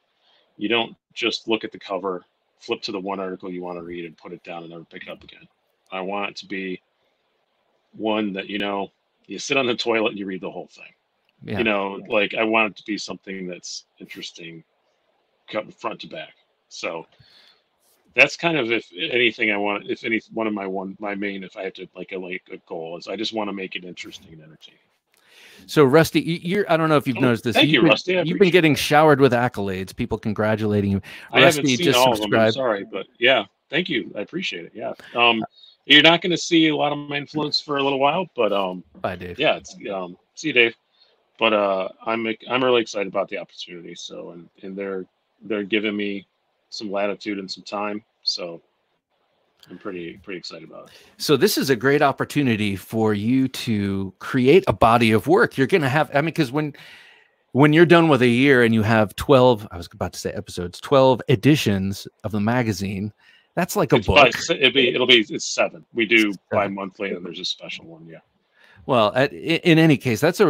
you don't just look at the cover, flip to the one article you want to read, and put it down and never pick it up again. I want it to be one that, you know, you sit on the toilet and you read the whole thing. Yeah. You know, like I want it to be something that's interesting, cut front to back. So that's kind of, if anything, I want, if any one of my my main, if I have to like a goal is I just want to make it interesting and entertaining. So Rusty, you're, I don't know if you've noticed this. Thank you, Rusty. You've been getting showered with accolades, people congratulating you. Rusty, I haven't seen just all of them. I'm sorry, but yeah, thank you. I appreciate it. Yeah. You're not going to see a lot of my influence for a little while, but bye, Dave. Yeah, it's, see you, Dave. But I'm really excited about the opportunity. So and they're giving me some latitude and some time. So I'm pretty excited about it. So this is a great opportunity for you to create a body of work. You're going to have, I mean, because when you're done with a year and you have 12, I was about to say episodes, 12 editions of the magazine, that's like a book. It's 7. We do bi-monthly, and there's a special one. Yeah. Well, in any case, that's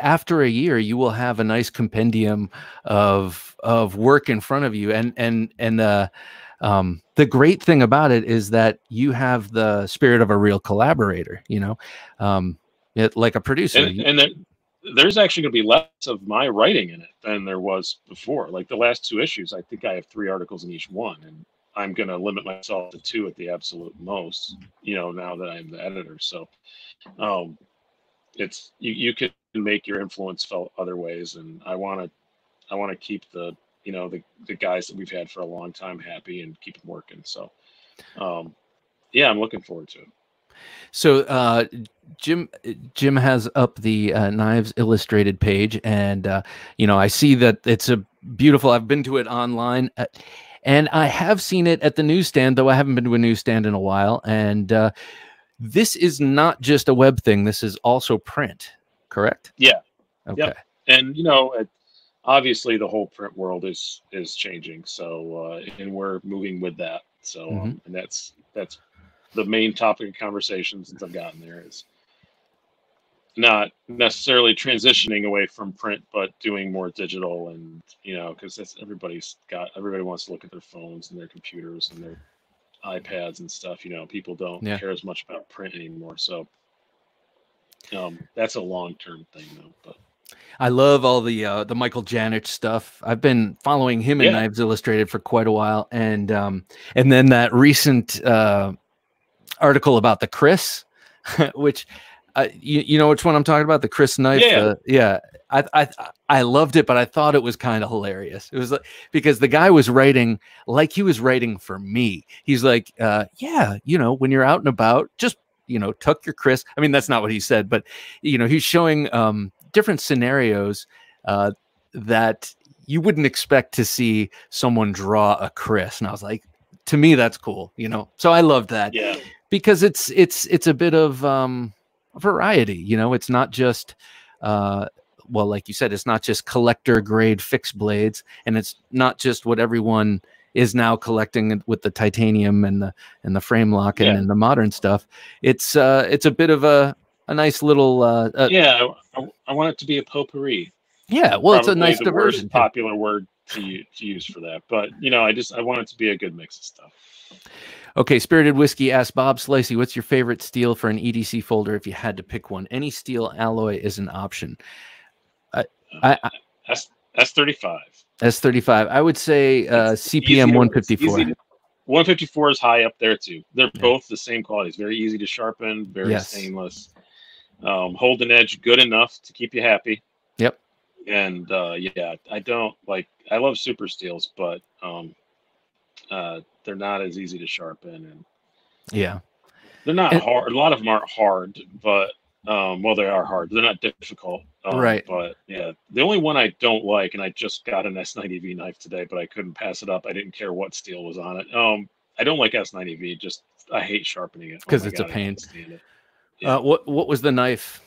after a year, you will have a nice compendium of work in front of you, and the great thing about it is that you have the spirit of a real collaborator, you know, like a producer. And there's actually going to be less of my writing in it than there was before. Like the last 2 issues, I think I have 3 articles in each one, and I'm going to limit myself to 2 at the absolute most, you know, now that I'm the editor. So it's, you can make your influence felt other ways. And I want to keep the, you know, the guys that we've had for a long time happy and keep them working. So, yeah, I'm looking forward to it. So, Jim has up the Knives Illustrated page, and, you know, I see that it's a beautiful, I've been to it online. And I have seen it at the newsstand, though I haven't been to a newsstand in a while. And this is not just a web thing. This is also print, correct? Yeah. Okay. Yep. And, you know, obviously the whole print world is changing. So, and we're moving with that. So, and that's the main topic of conversation since I've gotten there is not necessarily transitioning away from print, but doing more digital, and you know, because that's everybody wants to look at their phones and their computers and their iPads and stuff. You know, people don't care as much about print anymore. So that's a long-term thing, though. But I love all the Michael Janich stuff. I've been following him in Knives Illustrated for quite a while, and then that recent article about the Chris, which. You know which one I'm talking about? The Chris knife. Yeah. I loved it, but I thought it was kind of hilarious. It was like, because the guy was writing like he was writing for me. He's like, yeah, you know, when you're out and about, just, you know, tuck your Chris. I mean, that's not what he said, but, you know, he's showing different scenarios that you wouldn't expect to see someone draw a Chris. And I was like, to me, that's cool, you know? So I loved that because it's a bit of, variety, you know, it's not just well, like you said, it's not just collector grade fixed blades, and it's not just what everyone is now collecting with the titanium and the frame lock and the modern stuff. It's a bit of a nice little I want it to be a potpourri. Yeah, well, it's a nice diversion. Popular word to use for that, but you know, I want it to be a good mix of stuff. Okay, Spirited Whiskey asks, Bob Slicey, what's your favorite steel for an EDC folder if you had to pick one? Any steel alloy is an option. S35. S35. I would say CPM 154. 154 is high up there, too. They're both the same quality. It's very easy to sharpen, very stainless. Hold an edge good enough to keep you happy. Yep. And yeah, I don't like, I love super steels, but they're not as easy to sharpen. And yeah, they're not hard. A lot of them aren't hard, but well, they are hard. They're not difficult. Right. But yeah, the only one I don't like, and I just got an S90V knife today, but I couldn't pass it up. I didn't care what steel was on it. I don't like S90V. Just I hate sharpening it because it's a pain. Yeah. What was the knife?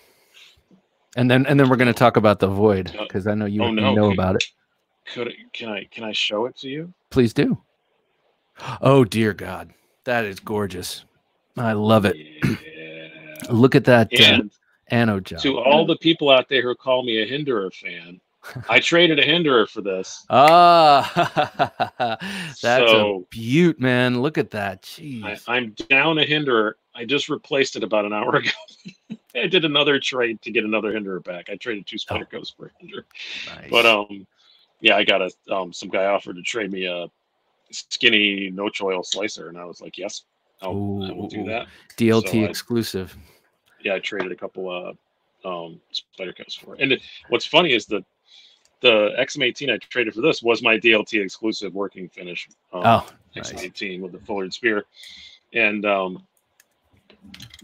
And then we're going to talk about the void because I know you, you know about it. Can I show it to you? Please do. Oh dear God, that is gorgeous. I love it. Yeah. Look at that Anno job. To all the people out there who call me a Hinderer fan, I traded a Hinderer for this. Ah, that's a beaut, man. Look at that. Jeez. I'm down a Hinderer. I just replaced it about an hour ago. I did another trade to get another Hinderer back. I traded two Spydercos for a Hinderer. Nice. But yeah, I got a some guy offered to trade me a skinny notch oil slicer, and I was like, yes, I will do that. DLT so exclusive. Yeah, I traded a couple of Spydercos for it. And what's funny is that the XM18 I traded for this was my DLT exclusive working finish XM18 with the Fullard Spear. And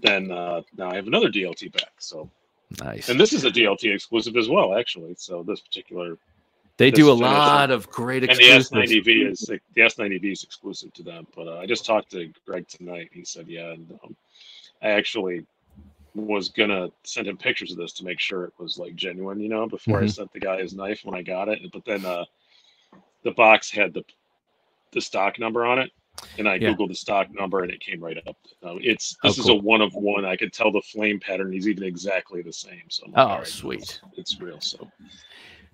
then now I have another DLT back. So nice. And this is a DLT exclusive as well, actually. So this particular they do a lot of great exclusives. And the S90V is exclusive to them. But I just talked to Greg tonight. He said, yeah, and I actually was gonna send him pictures of this to make sure it was like genuine, you know, before I sent the guy his knife when I got it. But then the box had the stock number on it. And I Googled the stock number, and it came right up. It's this is a one of one. I could tell the flame pattern is even exactly the same. So I'm like, all right, sweet, it's real.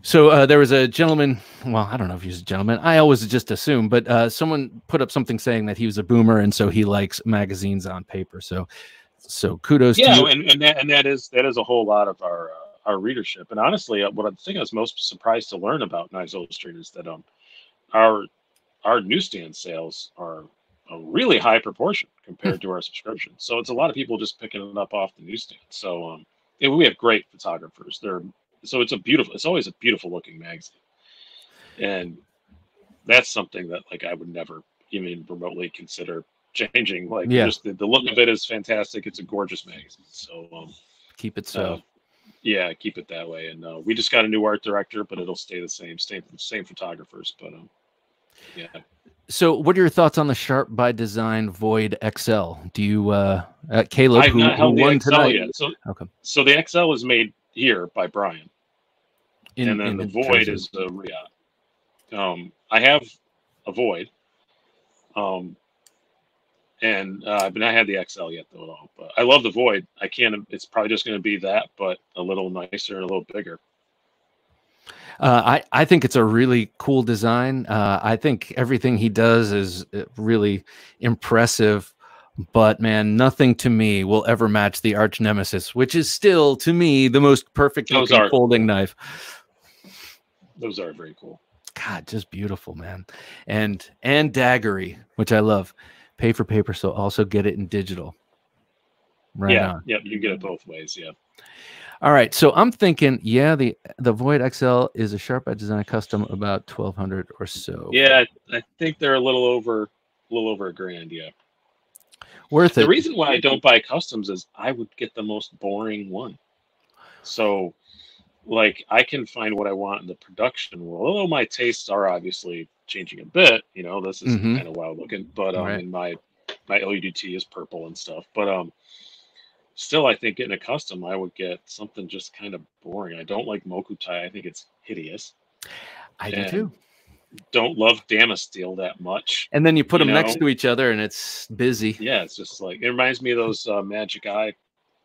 So there was a gentleman. Well, I don't know if he's a gentleman. I always just assume, but someone put up something saying that he was a boomer, and so he likes magazines on paper. So kudos to you. and that is a whole lot of our readership. And honestly, what I think I was most surprised to learn about Knives Illustrated is that our newsstand sales are a really high proportion compared to our subscription. So it's a lot of people just picking it up off the newsstand. So and we have great photographers. So it's always a beautiful looking magazine. And that's something that like I would never even remotely consider changing. Like just the look of it is fantastic. It's a gorgeous magazine. So keep it so. Yeah, keep it that way. And we just got a new art director, but it'll stay the same photographers. But yeah. So what are your thoughts on the Sharp by Design Void XL? Do you Caleb I've not held who won XL tonight? Yet. So, so the XL is made here by Brian. And then the Void is the Riot. I have a Void. And I've not had the XL yet though at all. But I love the Void. I can't it's probably just gonna be that, but a little nicer and a little bigger. I think it's a really cool design. I think everything he does is really impressive, but man, nothing to me will ever match the arch nemesis, which is still to me the most perfect folding knife. Those are very cool. God, just beautiful, man. And daggery, which I love. Pay for paper, so also get it in digital. Right. Yeah. On. Yep. You can get it both ways. Yeah. All right, so I'm thinking, yeah, the Void XL is a Sharp by Design custom, about 1,200 or so. Yeah, I think they're a little over $1,000. Yeah, worth it. The reason why I don't buy customs is I would get the most boring one. So, like, I can find what I want in the production world. Although my tastes are obviously changing a bit, you know, this is kind of wild looking. But and my LUDT is purple and stuff. But still, I think getting a custom, I would get something just kind of boring. I don't like Mokutai. I think it's hideous. I do too. Don't love Damasteel that much. And then you put them next to each other, and it's busy. Yeah, it's just like it reminds me of those Magic Eye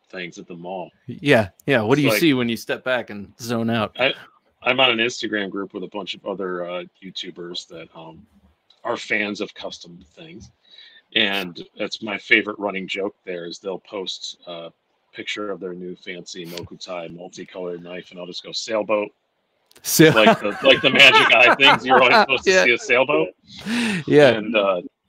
things at the mall. Yeah, yeah. What do you see when you step back and zone out? I'm on an Instagram group with a bunch of other YouTubers that are fans of custom things. And that's my favorite running joke there is they'll post a picture of their new fancy Mokutai multicolored knife, and I'll just go sailboat. Like the Magic Eye things. You're always supposed to see a sailboat. Yeah. And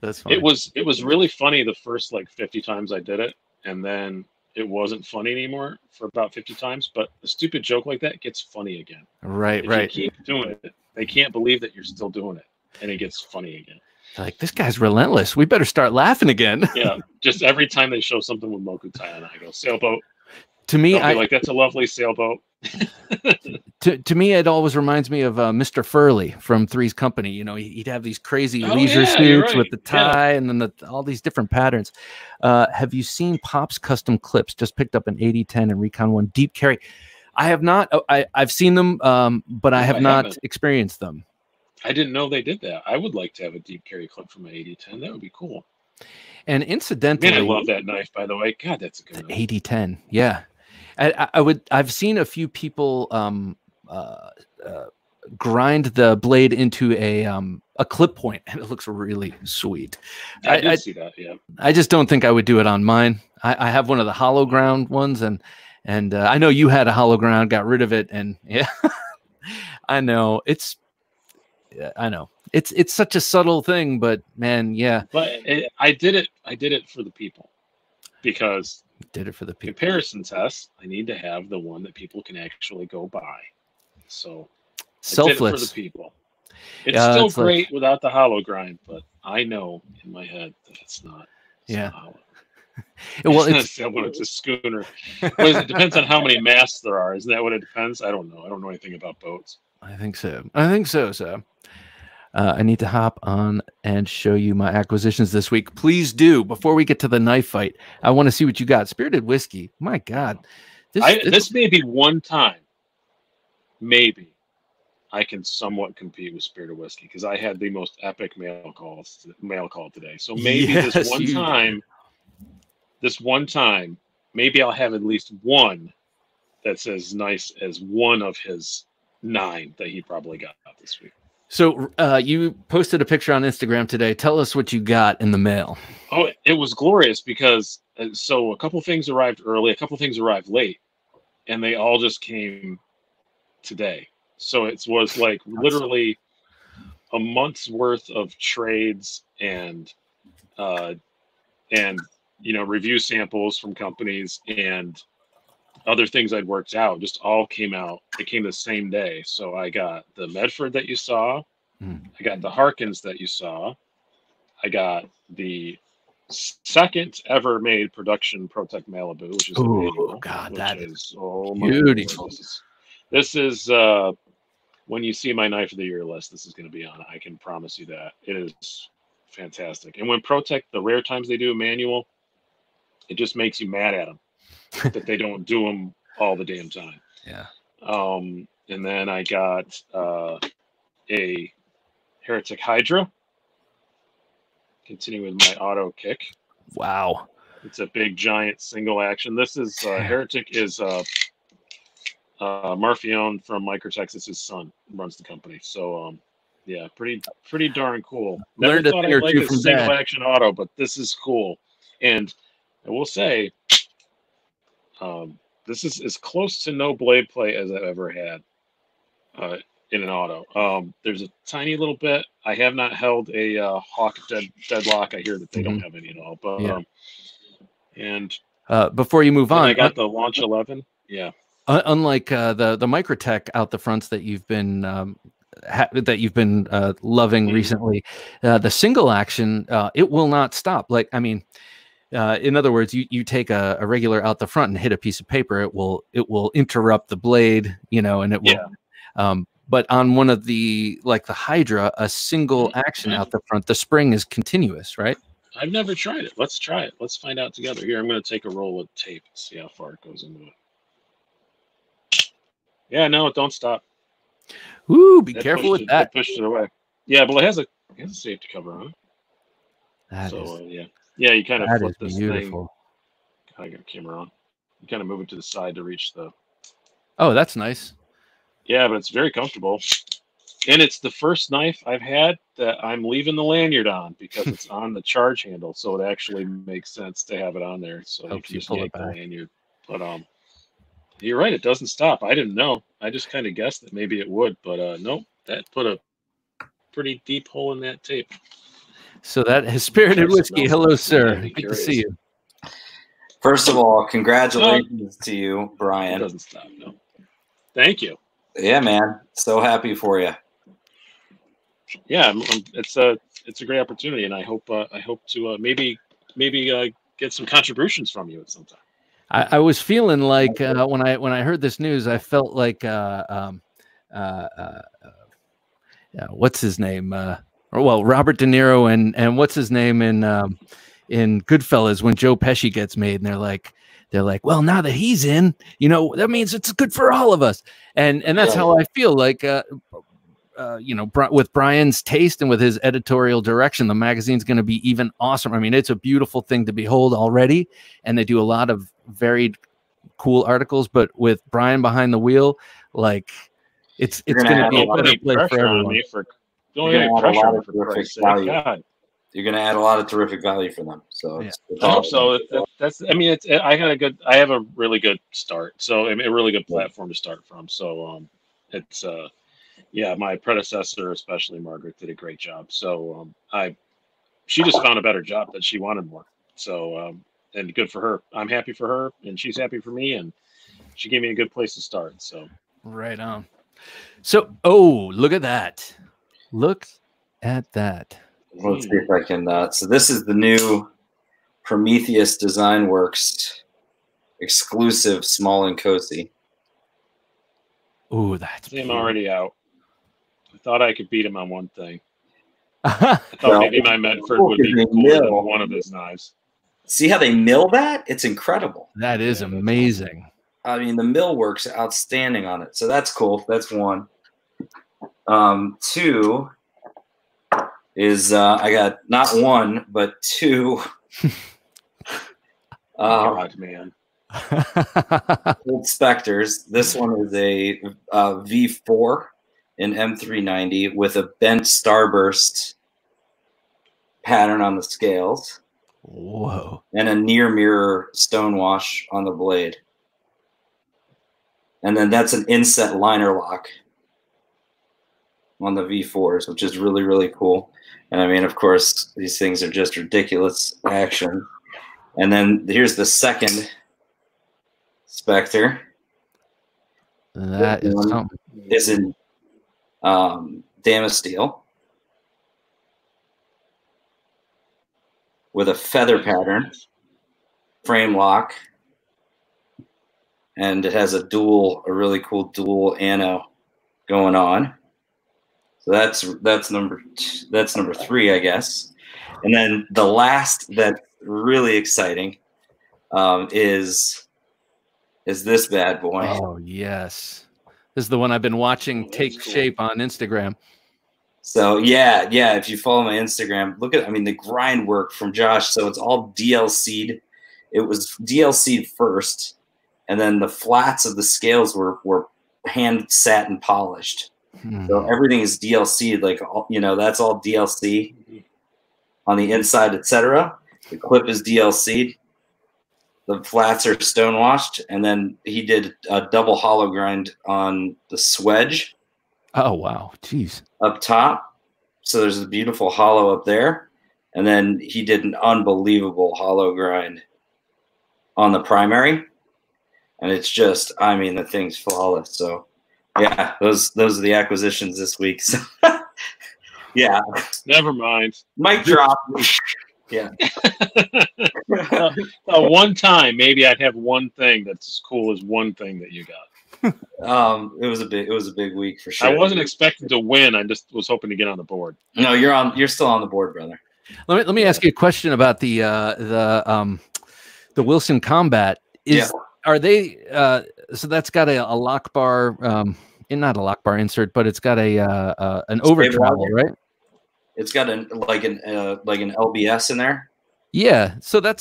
that's funny. It was really funny the first like 50 times I did it. And then it wasn't funny anymore for about 50 times, but a stupid joke like that gets funny again. Right, right. You keep doing it. They can't believe that you're still doing it, and it gets funny again. Like, this guy's relentless. We better start laughing again. Yeah, just every time they show something with Mokutai on it, I go, sailboat. To me, I like, that's a lovely sailboat. To me, it always reminds me of Mr. Furley from Three's Company. You know, he'd have these crazy leisure suits with the tie and then all these different patterns. Have you seen Pop's Custom Clips? Just picked up an 8010 and Recon One deep carry. I have not. I've seen them, but I have not experienced them. I didn't know they did that. I would like to have a deep carry clip from my 8010. That would be cool. And incidentally, man, I love that knife, by the way. God, that's a good one. 8010. Yeah. I've seen a few people grind the blade into a clip point, and it looks really sweet. I see that. Yeah. I just don't think I would do it on mine. I have one of the hollow ground ones, and I know you had a hollow ground, got rid of it, and yeah, I know it's. I know it's such a subtle thing, but man, yeah. But I did it for the people, because. Did it for the people. Comparison test. I need to have the one that people can actually go by. So selfless. I did it for the people. It's still it's great, like, without the hollow grind, but I know in my head that it's not. Hollow. Well, it's a schooner. It depends on how many masts there are. Isn't that what it depends? I don't know. I don't know anything about boats. I think so. So I need to hop on and show you my acquisitions this week. Please do. Before we get to the knife fight, I want to see what you got. Spirited Whiskey. My God. This may be one time. Maybe I can somewhat compete with Spirited Whiskey, because I had the most epic mail call today. So maybe this one time, maybe I'll have at least one that's as nice as one of his 9 that he probably got this week. So you posted a picture on Instagram today. Tell us what you got in the mail. Oh, it was glorious, because so a couple things arrived early, a couple things arrived late, and they all just came today. So it was like literally a month's worth of trades and review samples from companies and other things I'd worked out just all came out. It came the same day. So I got the Medford that you saw. I got the Harkins that you saw. I got the second ever made production Pro Tech Malibu, which is oh God, that is beautiful. This is when you see my knife of the year list, this is going to be on it. I can promise you that. It is fantastic. And when Pro Tech, the rare times they do a manual, it just makes you mad at them that they don't do them all the damn time. Yeah. And then I got a Heretic Hydra. Continue with my auto kick. Wow. It's a big, giant single action. This is Heretic is Marfione from Microtech. It's his son, runs the company. So yeah, pretty darn cool. Never learned a thing or two from single action auto, but this is cool. And I will say, this is as close to no blade play as I've ever had in an auto. There's a tiny little bit. I have not held a Hawk deadlock. I hear that they don't have any at all. But and before you move on, I got the Launch 11. Yeah. Unlike the Microtech out the fronts that you've been loving recently, the single action it will not stop. Like, I mean. In other words, you take a regular out the front and hit a piece of paper, it will interrupt the blade, and it will. Yeah. But on one of the, like the Hydra, a single action out the front, the spring is continuous, right? I've never tried it. Let's try it. Let's find out together. Here, I'm going to take a roll of tape and see how far it goes into it. Yeah, no, don't stop. Ooh, be careful with that. Pushed it away. Yeah, but it has a safety cover on it. That is. Yeah. Yeah, you kind of flip this thing. I got camera on. You kind of move it to the side to reach the. Oh, that's nice. Yeah, but it's very comfortable, and it's the first knife I've had that I'm leaving the lanyard on, because it's on the charge handle, so it actually makes sense to have it on there. So you can just pull it back. The lanyard. But you're right; it doesn't stop. I didn't know. I just kind of guessed that maybe it would, but nope. That put a pretty deep hole in that tape. So that is Spirited Whiskey. Hello, sir. Good to see you. First of all, congratulations to you, Brian. It doesn't stop, no. Thank you. Yeah, man. So happy for you. Yeah, it's a great opportunity, and I hope to maybe get some contributions from you at some time. I was feeling like when I heard this news, I felt like what's his name? Well, Robert De Niro and what's his name in Goodfellas when Joe Pesci gets made, and they're like, well, now that he's in, you know, that means it's good for all of us, and that's how I feel like. You know, with Brian's taste and with his editorial direction, the magazine's going to be even awesome. I mean, it's a beautiful thing to behold already, and they do a lot of varied, cool articles. But with Brian behind the wheel, like it's going to be a better place for everyone. You're going to add a lot of terrific value for them. So yeah. I have a really good start. So I mean, a really good platform to start from. So yeah, my predecessor, especially Margaret, did a great job. So she just found a better job that she wanted more. So and good for her. I'm happy for her, and she's happy for me, and she gave me a good place to start. So right on. So look at that! Look at that! Well, let's see if I can. So this is the new Prometheus Design Works exclusive, small and cozy. Oh, that's him already out. I thought I could beat him on one thing. I thought maybe my Medford would be cooler than one of his knives. See how they mill that? It's incredible. That is amazing. I mean, the mill works outstanding on it. So that's cool. That's one. Two is I got not one, but two. God, man. Old Spectres. This one is a V4 in M390 with a bent starburst pattern on the scales. Whoa. And a near mirror stonewash on the blade. And then that's an inset liner lock on the V4s, which is really, really cool. And I mean, of course, these things are just ridiculous action. And then here's the second Spectre. That is something. Is in Damasteel with a feather pattern, frame lock, and it has a really cool dual ano going on. So that's number three, I guess. And then the last that's really exciting is this bad boy. Oh, yes. This is the one I've been watching take shape on Instagram. So, yeah, if you follow my Instagram, look at, I mean, the grind work from Josh. So it's all DLC'd. It was DLC'd first, and then the flats of the scales were hand sat and polished. Hmm. So everything is DLC'd. Like, you know, that's all DLC on the inside, etc. The clip is DLC'd. The flats are stonewashed, and then he did a double hollow grind on the swedge. Oh, wow. Jeez. Up top. So there's a beautiful hollow up there. And then he did an unbelievable hollow grind on the primary. And it's just, I mean, the thing's flawless. So, yeah, those are the acquisitions this week. So, yeah. Never mind. Mic drop. Yeah. One time, maybe I'd have one thing that's as cool as one thing that you got. It was a big week for sure. I wasn't expecting to win. I just was hoping to get on the board. No, you're still on the board, brother. Let me ask you a question about the Wilson Combat. Are they so that's got a lock bar not a lock bar insert, but it's got an over travel, right? It's got like an LBS in there. Yeah, so they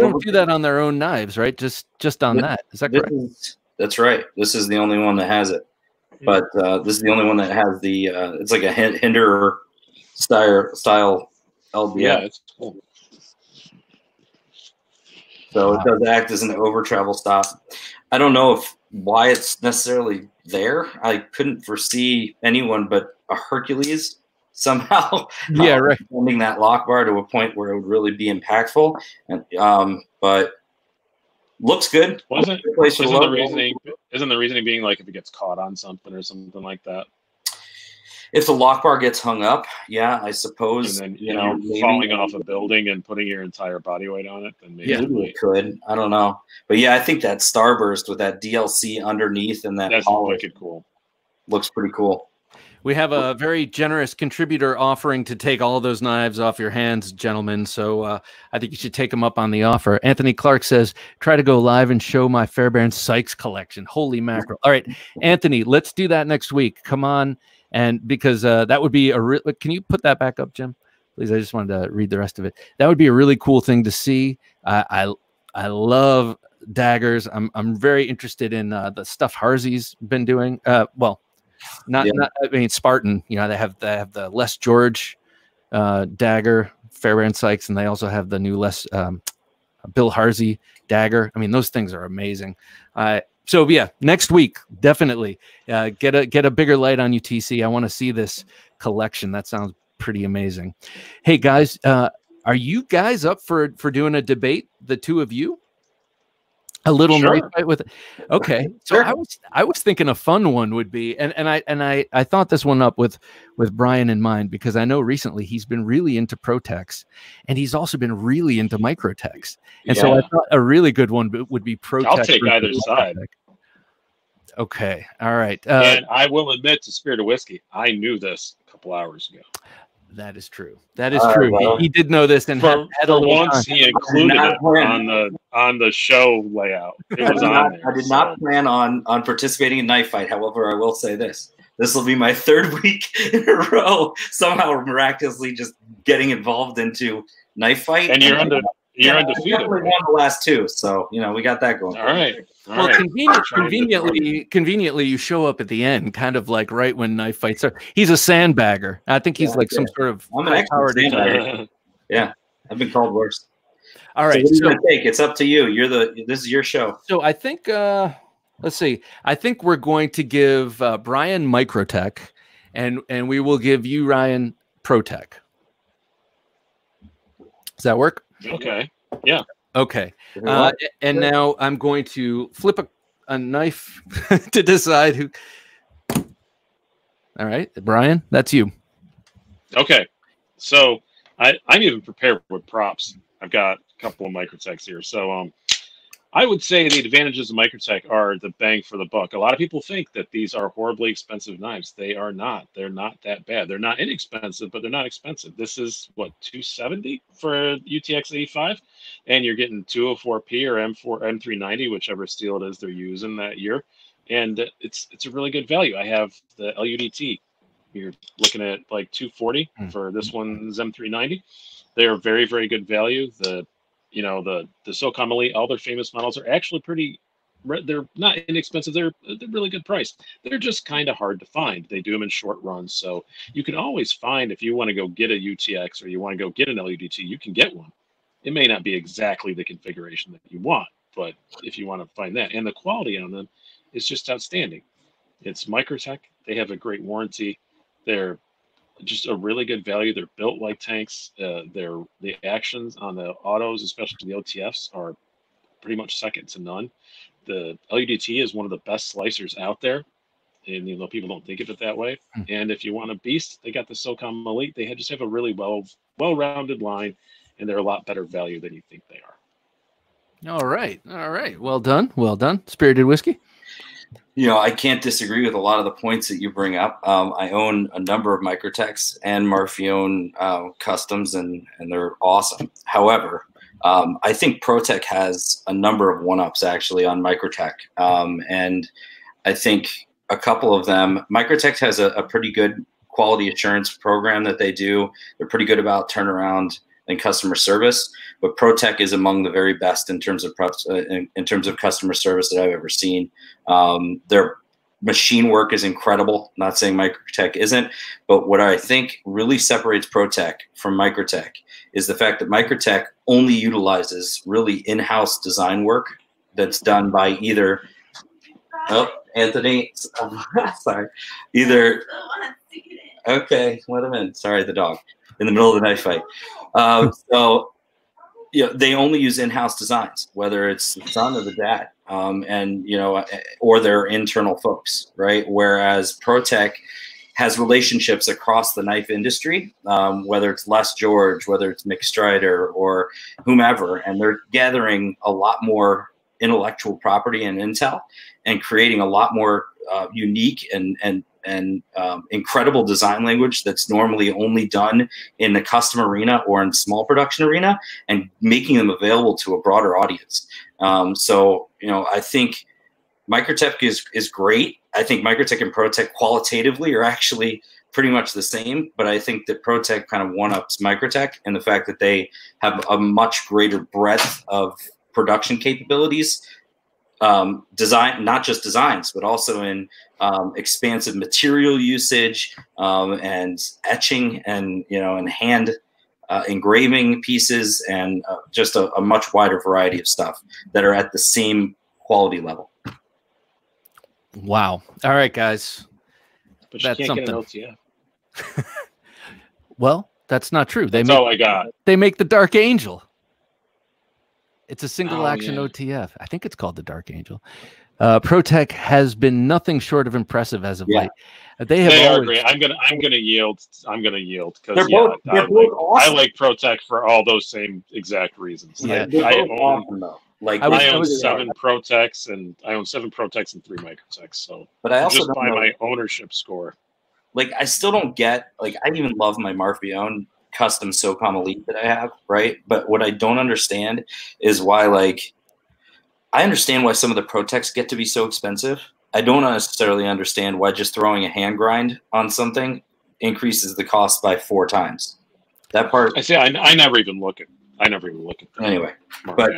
don't do that on their own knives, right? Just on that. Is that correct? That's right. This is the only one that has it. But this is the only one that has the it's like a Hinderer style LBS. Yeah, it's cool. So it does act as an over travel stop. I don't know why it's necessarily there. I couldn't foresee anyone but a Hercules somehow, yeah, right, holding that lock bar to a point where it would really be impactful, and but Looks good. Isn't the reasoning being like if it gets caught on something or something like that? If the lock bar gets hung up, yeah, I suppose. And then, you know, falling off a building and putting your entire body weight on it, then maybe it could. I don't know. But yeah, I think that starburst with that DLC underneath and that poly cool. Looks pretty cool. We have a very generous contributor offering to take all those knives off your hands, gentlemen. So I think you should take them up on the offer. Anthony Clark says, try to go live and show my Fairbairn Sykes collection. Holy mackerel. All right, Anthony, let's do that next week. Come on. And because that would be a real, can you put that back up, Jim? Please, I just wanted to read the rest of it. That would be a really cool thing to see. I love daggers. I'm very interested in the stuff Harzy's been doing. Well, not I mean Spartan. You know, they have the Les George dagger, Fairbairn Sykes, and they also have the new Bill Harzy dagger. I mean, those things are amazing. So yeah, next week definitely get a bigger light on you, TC. I want to see this collection. That sounds pretty amazing. Hey guys, are you guys up for doing a debate, the two of you? A little knife fight with it. Okay. So I was thinking a fun one would be, and I thought this one up with Brian in mind, because I know recently he's been really into Pro Techs, and he's also been really into Microtechs. And so I thought a really good one would be Pro Tech. I'll take either side. Okay. All right. And I will admit to Spirit of Whiskey, I knew this a couple hours ago. That is true. That is true. Well, he did know this, and for once he included it on the show layout. It was I did not plan on participating in Knife Fight. However, I will say this: this will be my third week in a row somehow miraculously just getting involved into Knife Fight. And you're undefeated. I definitely won the last two, so you know we got that going. All right. All well, right. Conveniently, you show up at the end, kind of like right when Knife Fights are. He's a sandbagger. I think he's like some sort of. I'm an powered sandbagger. Yeah, I've been called worse. All right, so what are you gonna take? It's up to you. This is your show. So I think let's see. I think we're going to give Brian Microtech, and we will give you Ryan ProTech. Does that work? Okay. Yeah. Okay. And now I'm going to flip a knife to decide who. All right, Brian, that's you. Okay. So I'm even prepared with props. I've got a couple of Microtechs here. So I would say the advantages of Microtech are the bang for the buck. A lot of people think that these are horribly expensive knives. They are not. They're not that bad. They're not inexpensive, but they're not expensive. This is, what, $270 for a UTX-85? And you're getting 204P or M390, whichever steel it is they're using that year. And it's a really good value. I have the LUDT. You're looking at like $240 for this one's M390. They are very, very good value. The SOCOM Elite, all their famous models are actually pretty. They're not inexpensive. They're really good price. They're just kind of hard to find. They do them in short runs, so you can always find if you want to go get a UTX or you want to go get an LUDT, you can get one. It may not be exactly the configuration that you want, but if you want to find that. And the quality on them is just outstanding. It's Microtech. They have a great warranty. They're just a really good value. They're built like tanks. The actions on the autos, especially the OTFs, are pretty much second to none. The LUDT is one of the best slicers out there. And you know, people don't think of it that way. And if you want a beast, they got the SOCOM Elite. They just have a really well-rounded line. And they're a lot better value than you think they are. All right. All right. Well done. Well done. Spirited Whiskey. You know, I can't disagree with a lot of the points that you bring up. I own a number of Microtechs and Marfione customs, and they're awesome. However, I think ProTech has a number of one-ups actually on Microtech. And I think a couple of them, Microtech has a pretty good quality assurance program that they do. They're pretty good about turnaround and customer service, but ProTech is among the very best in terms of customer service that I've ever seen. Their machine work is incredible. I'm not saying Microtech isn't, but what I think really separates ProTech from Microtech is the fact that Microtech only utilizes really in-house design work that's done by either Anthony. Sorry, either. Okay, wait a minute. Sorry, the dog. In the middle of the knife fight. So you know, they only use in-house designs, whether it's the son or the dad, and you know, or their internal folks, right? Whereas Pro Tech has relationships across the knife industry, whether it's Les George, whether it's Mick Strider, or whomever, and they're gathering a lot more intellectual property and intel, and creating a lot more unique and incredible design language that's normally only done in the custom arena or in small production arena, and making them available to a broader audience. So, you know, I think Microtech is great. I think Microtech and Pro Tech qualitatively are actually pretty much the same, but I think that Pro Tech kind of one-ups Microtech in the fact that they have a much greater breadth of production capabilities, design, not just designs, but also in expansive material usage, and etching, and you know, and hand engraving pieces, and just a much wider variety of stuff that are at the same quality level. Wow! All right, guys, but that's you can't something. Get an LTF. Well, that's not true. They make, all I got. They make the Dark Angel. It's a single action OTF. I think it's called the Dark Angel. Pro Tech has been nothing short of impressive as of late. They are great. I'm gonna yield. I'm gonna yield because yeah, I like Pro Tech for all those same exact reasons. Yeah. I own seven Pro Techs, and I own 7 Pro Techs and 3 Microtechs. So, but I also just by my ownership score, like I still don't get. Like I even love my Marfione custom SOCOM Elite that I have, right? But what I don't understand is why, like, I understand why some of the Pro Techs get to be so expensive. I don't necessarily understand why just throwing a hand grind on something increases the cost by 4 times. That part, I see. I never even look at. I never even look at that. Anyway, but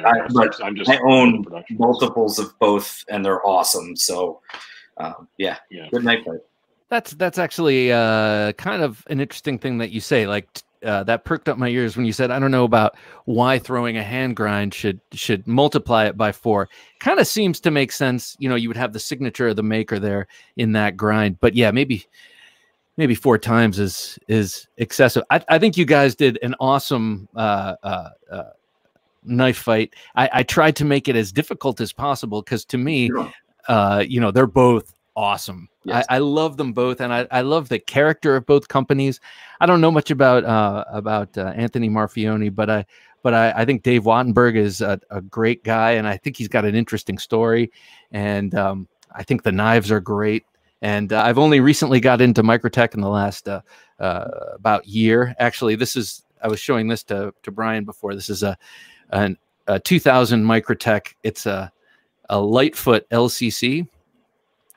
I'm just I own multiples of both, and they're awesome. So, yeah. Good night, buddy. That's actually kind of an interesting thing that you say, like. That perked up my ears when you said, I don't know about why throwing a hand grind should multiply it by 4. Kind of seems to make sense. You know, you would have the signature of the maker there in that grind, but yeah, maybe 4 times is excessive. I think you guys did an awesome, knife fight. I tried to make it as difficult as possible. 'Cause to me, you know, they're both awesome. Yes. I love them both, and I love the character of both companies. I don't know much about Anthony Marfione, but I think Dave Wattenberg is a great guy, and I think he's got an interesting story, and I think the knives are great. And I've only recently got into Microtech in the last about year. Actually, this is I was showing this to Brian before. This is a 2000 Microtech. It's a Lightfoot LCC.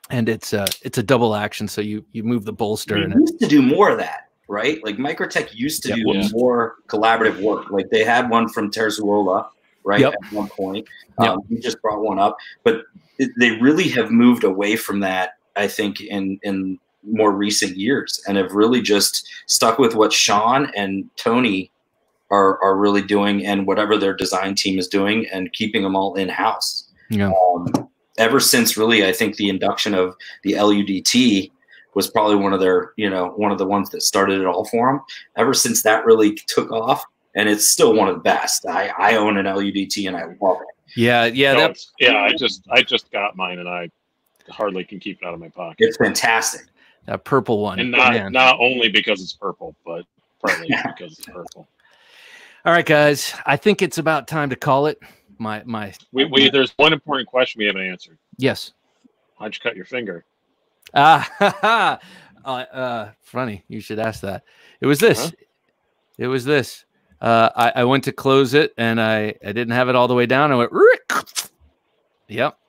And it's a double action, so you move the bolster. They used to do more of that, right? Like Microtech used to do more collaborative work. Like they had one from Terzuola, right? Yep. At one point, you just brought one up, but they really have moved away from that. I think in more recent years, and have really just stuck with what Sean and Tony are really doing, and whatever their design team is doing, and keeping them all in house. Yeah. Ever since really, I think the induction of the LUDT was probably one of their, you know, one of the ones that started it all for them. Ever since that really took off, and it's still one of the best. I own an LUDT and I love it. Yeah. I just got mine, and I hardly can keep it out of my pocket. It's fantastic. That purple one. And not only because it's purple, but partly because it's purple. All right, guys, I think it's about time to call it. There's one important question we haven't answered. Yes. How'd you cut your finger? Funny. You should ask that. It was this. Huh? It was this. I went to close it, and I didn't have it all the way down. I went. Yep.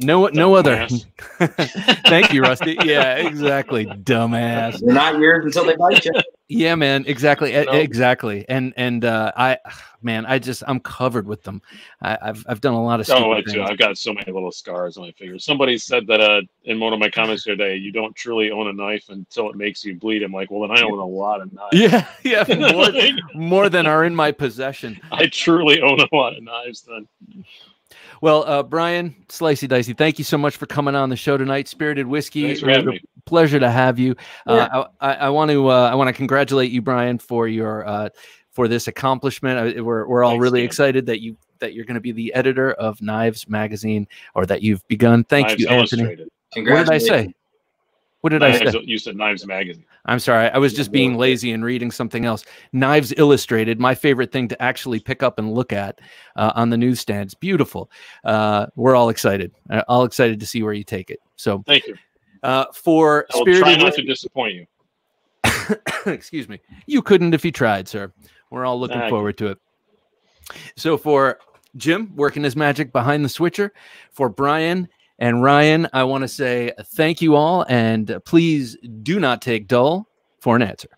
No other. Thank you, Rusty. Yeah, exactly. Dumbass. They're not yours until they bite you. Yeah, man. Exactly. And I'm covered with them. I've done a lot of stuff. Oh, I do. I've got so many little scars on my fingers. Somebody said that in one of my comments today, you don't truly own a knife until it makes you bleed. I'm like, well, then I own a lot of knives. Yeah. More than are in my possession. I truly own a lot of knives then. Well, Brian, Slicey Dicey, thank you so much for coming on the show tonight. Spirited Whiskey, it was a pleasure to have you. I want to I want to congratulate you, Brian, for your for this accomplishment. We're all really excited that you're going to be the editor of Knives Magazine, or that you've begun. Thank you, Anthony. Congratulations. What did I say? What did I say? You said Knives Magazine. I'm sorry. I was just being lazy and reading something else. Knives Illustrated, my favorite thing to actually pick up and look at on the newsstands. Beautiful. We're all excited. All excited to see where you take it. So thank you. For I'll try not to disappoint you. Excuse me. You couldn't if you tried, sir. We're all looking forward to it. So for Jim, working his magic behind the switcher, for Brian and Ryan, I want to say thank you all, and please do not take dull for an answer.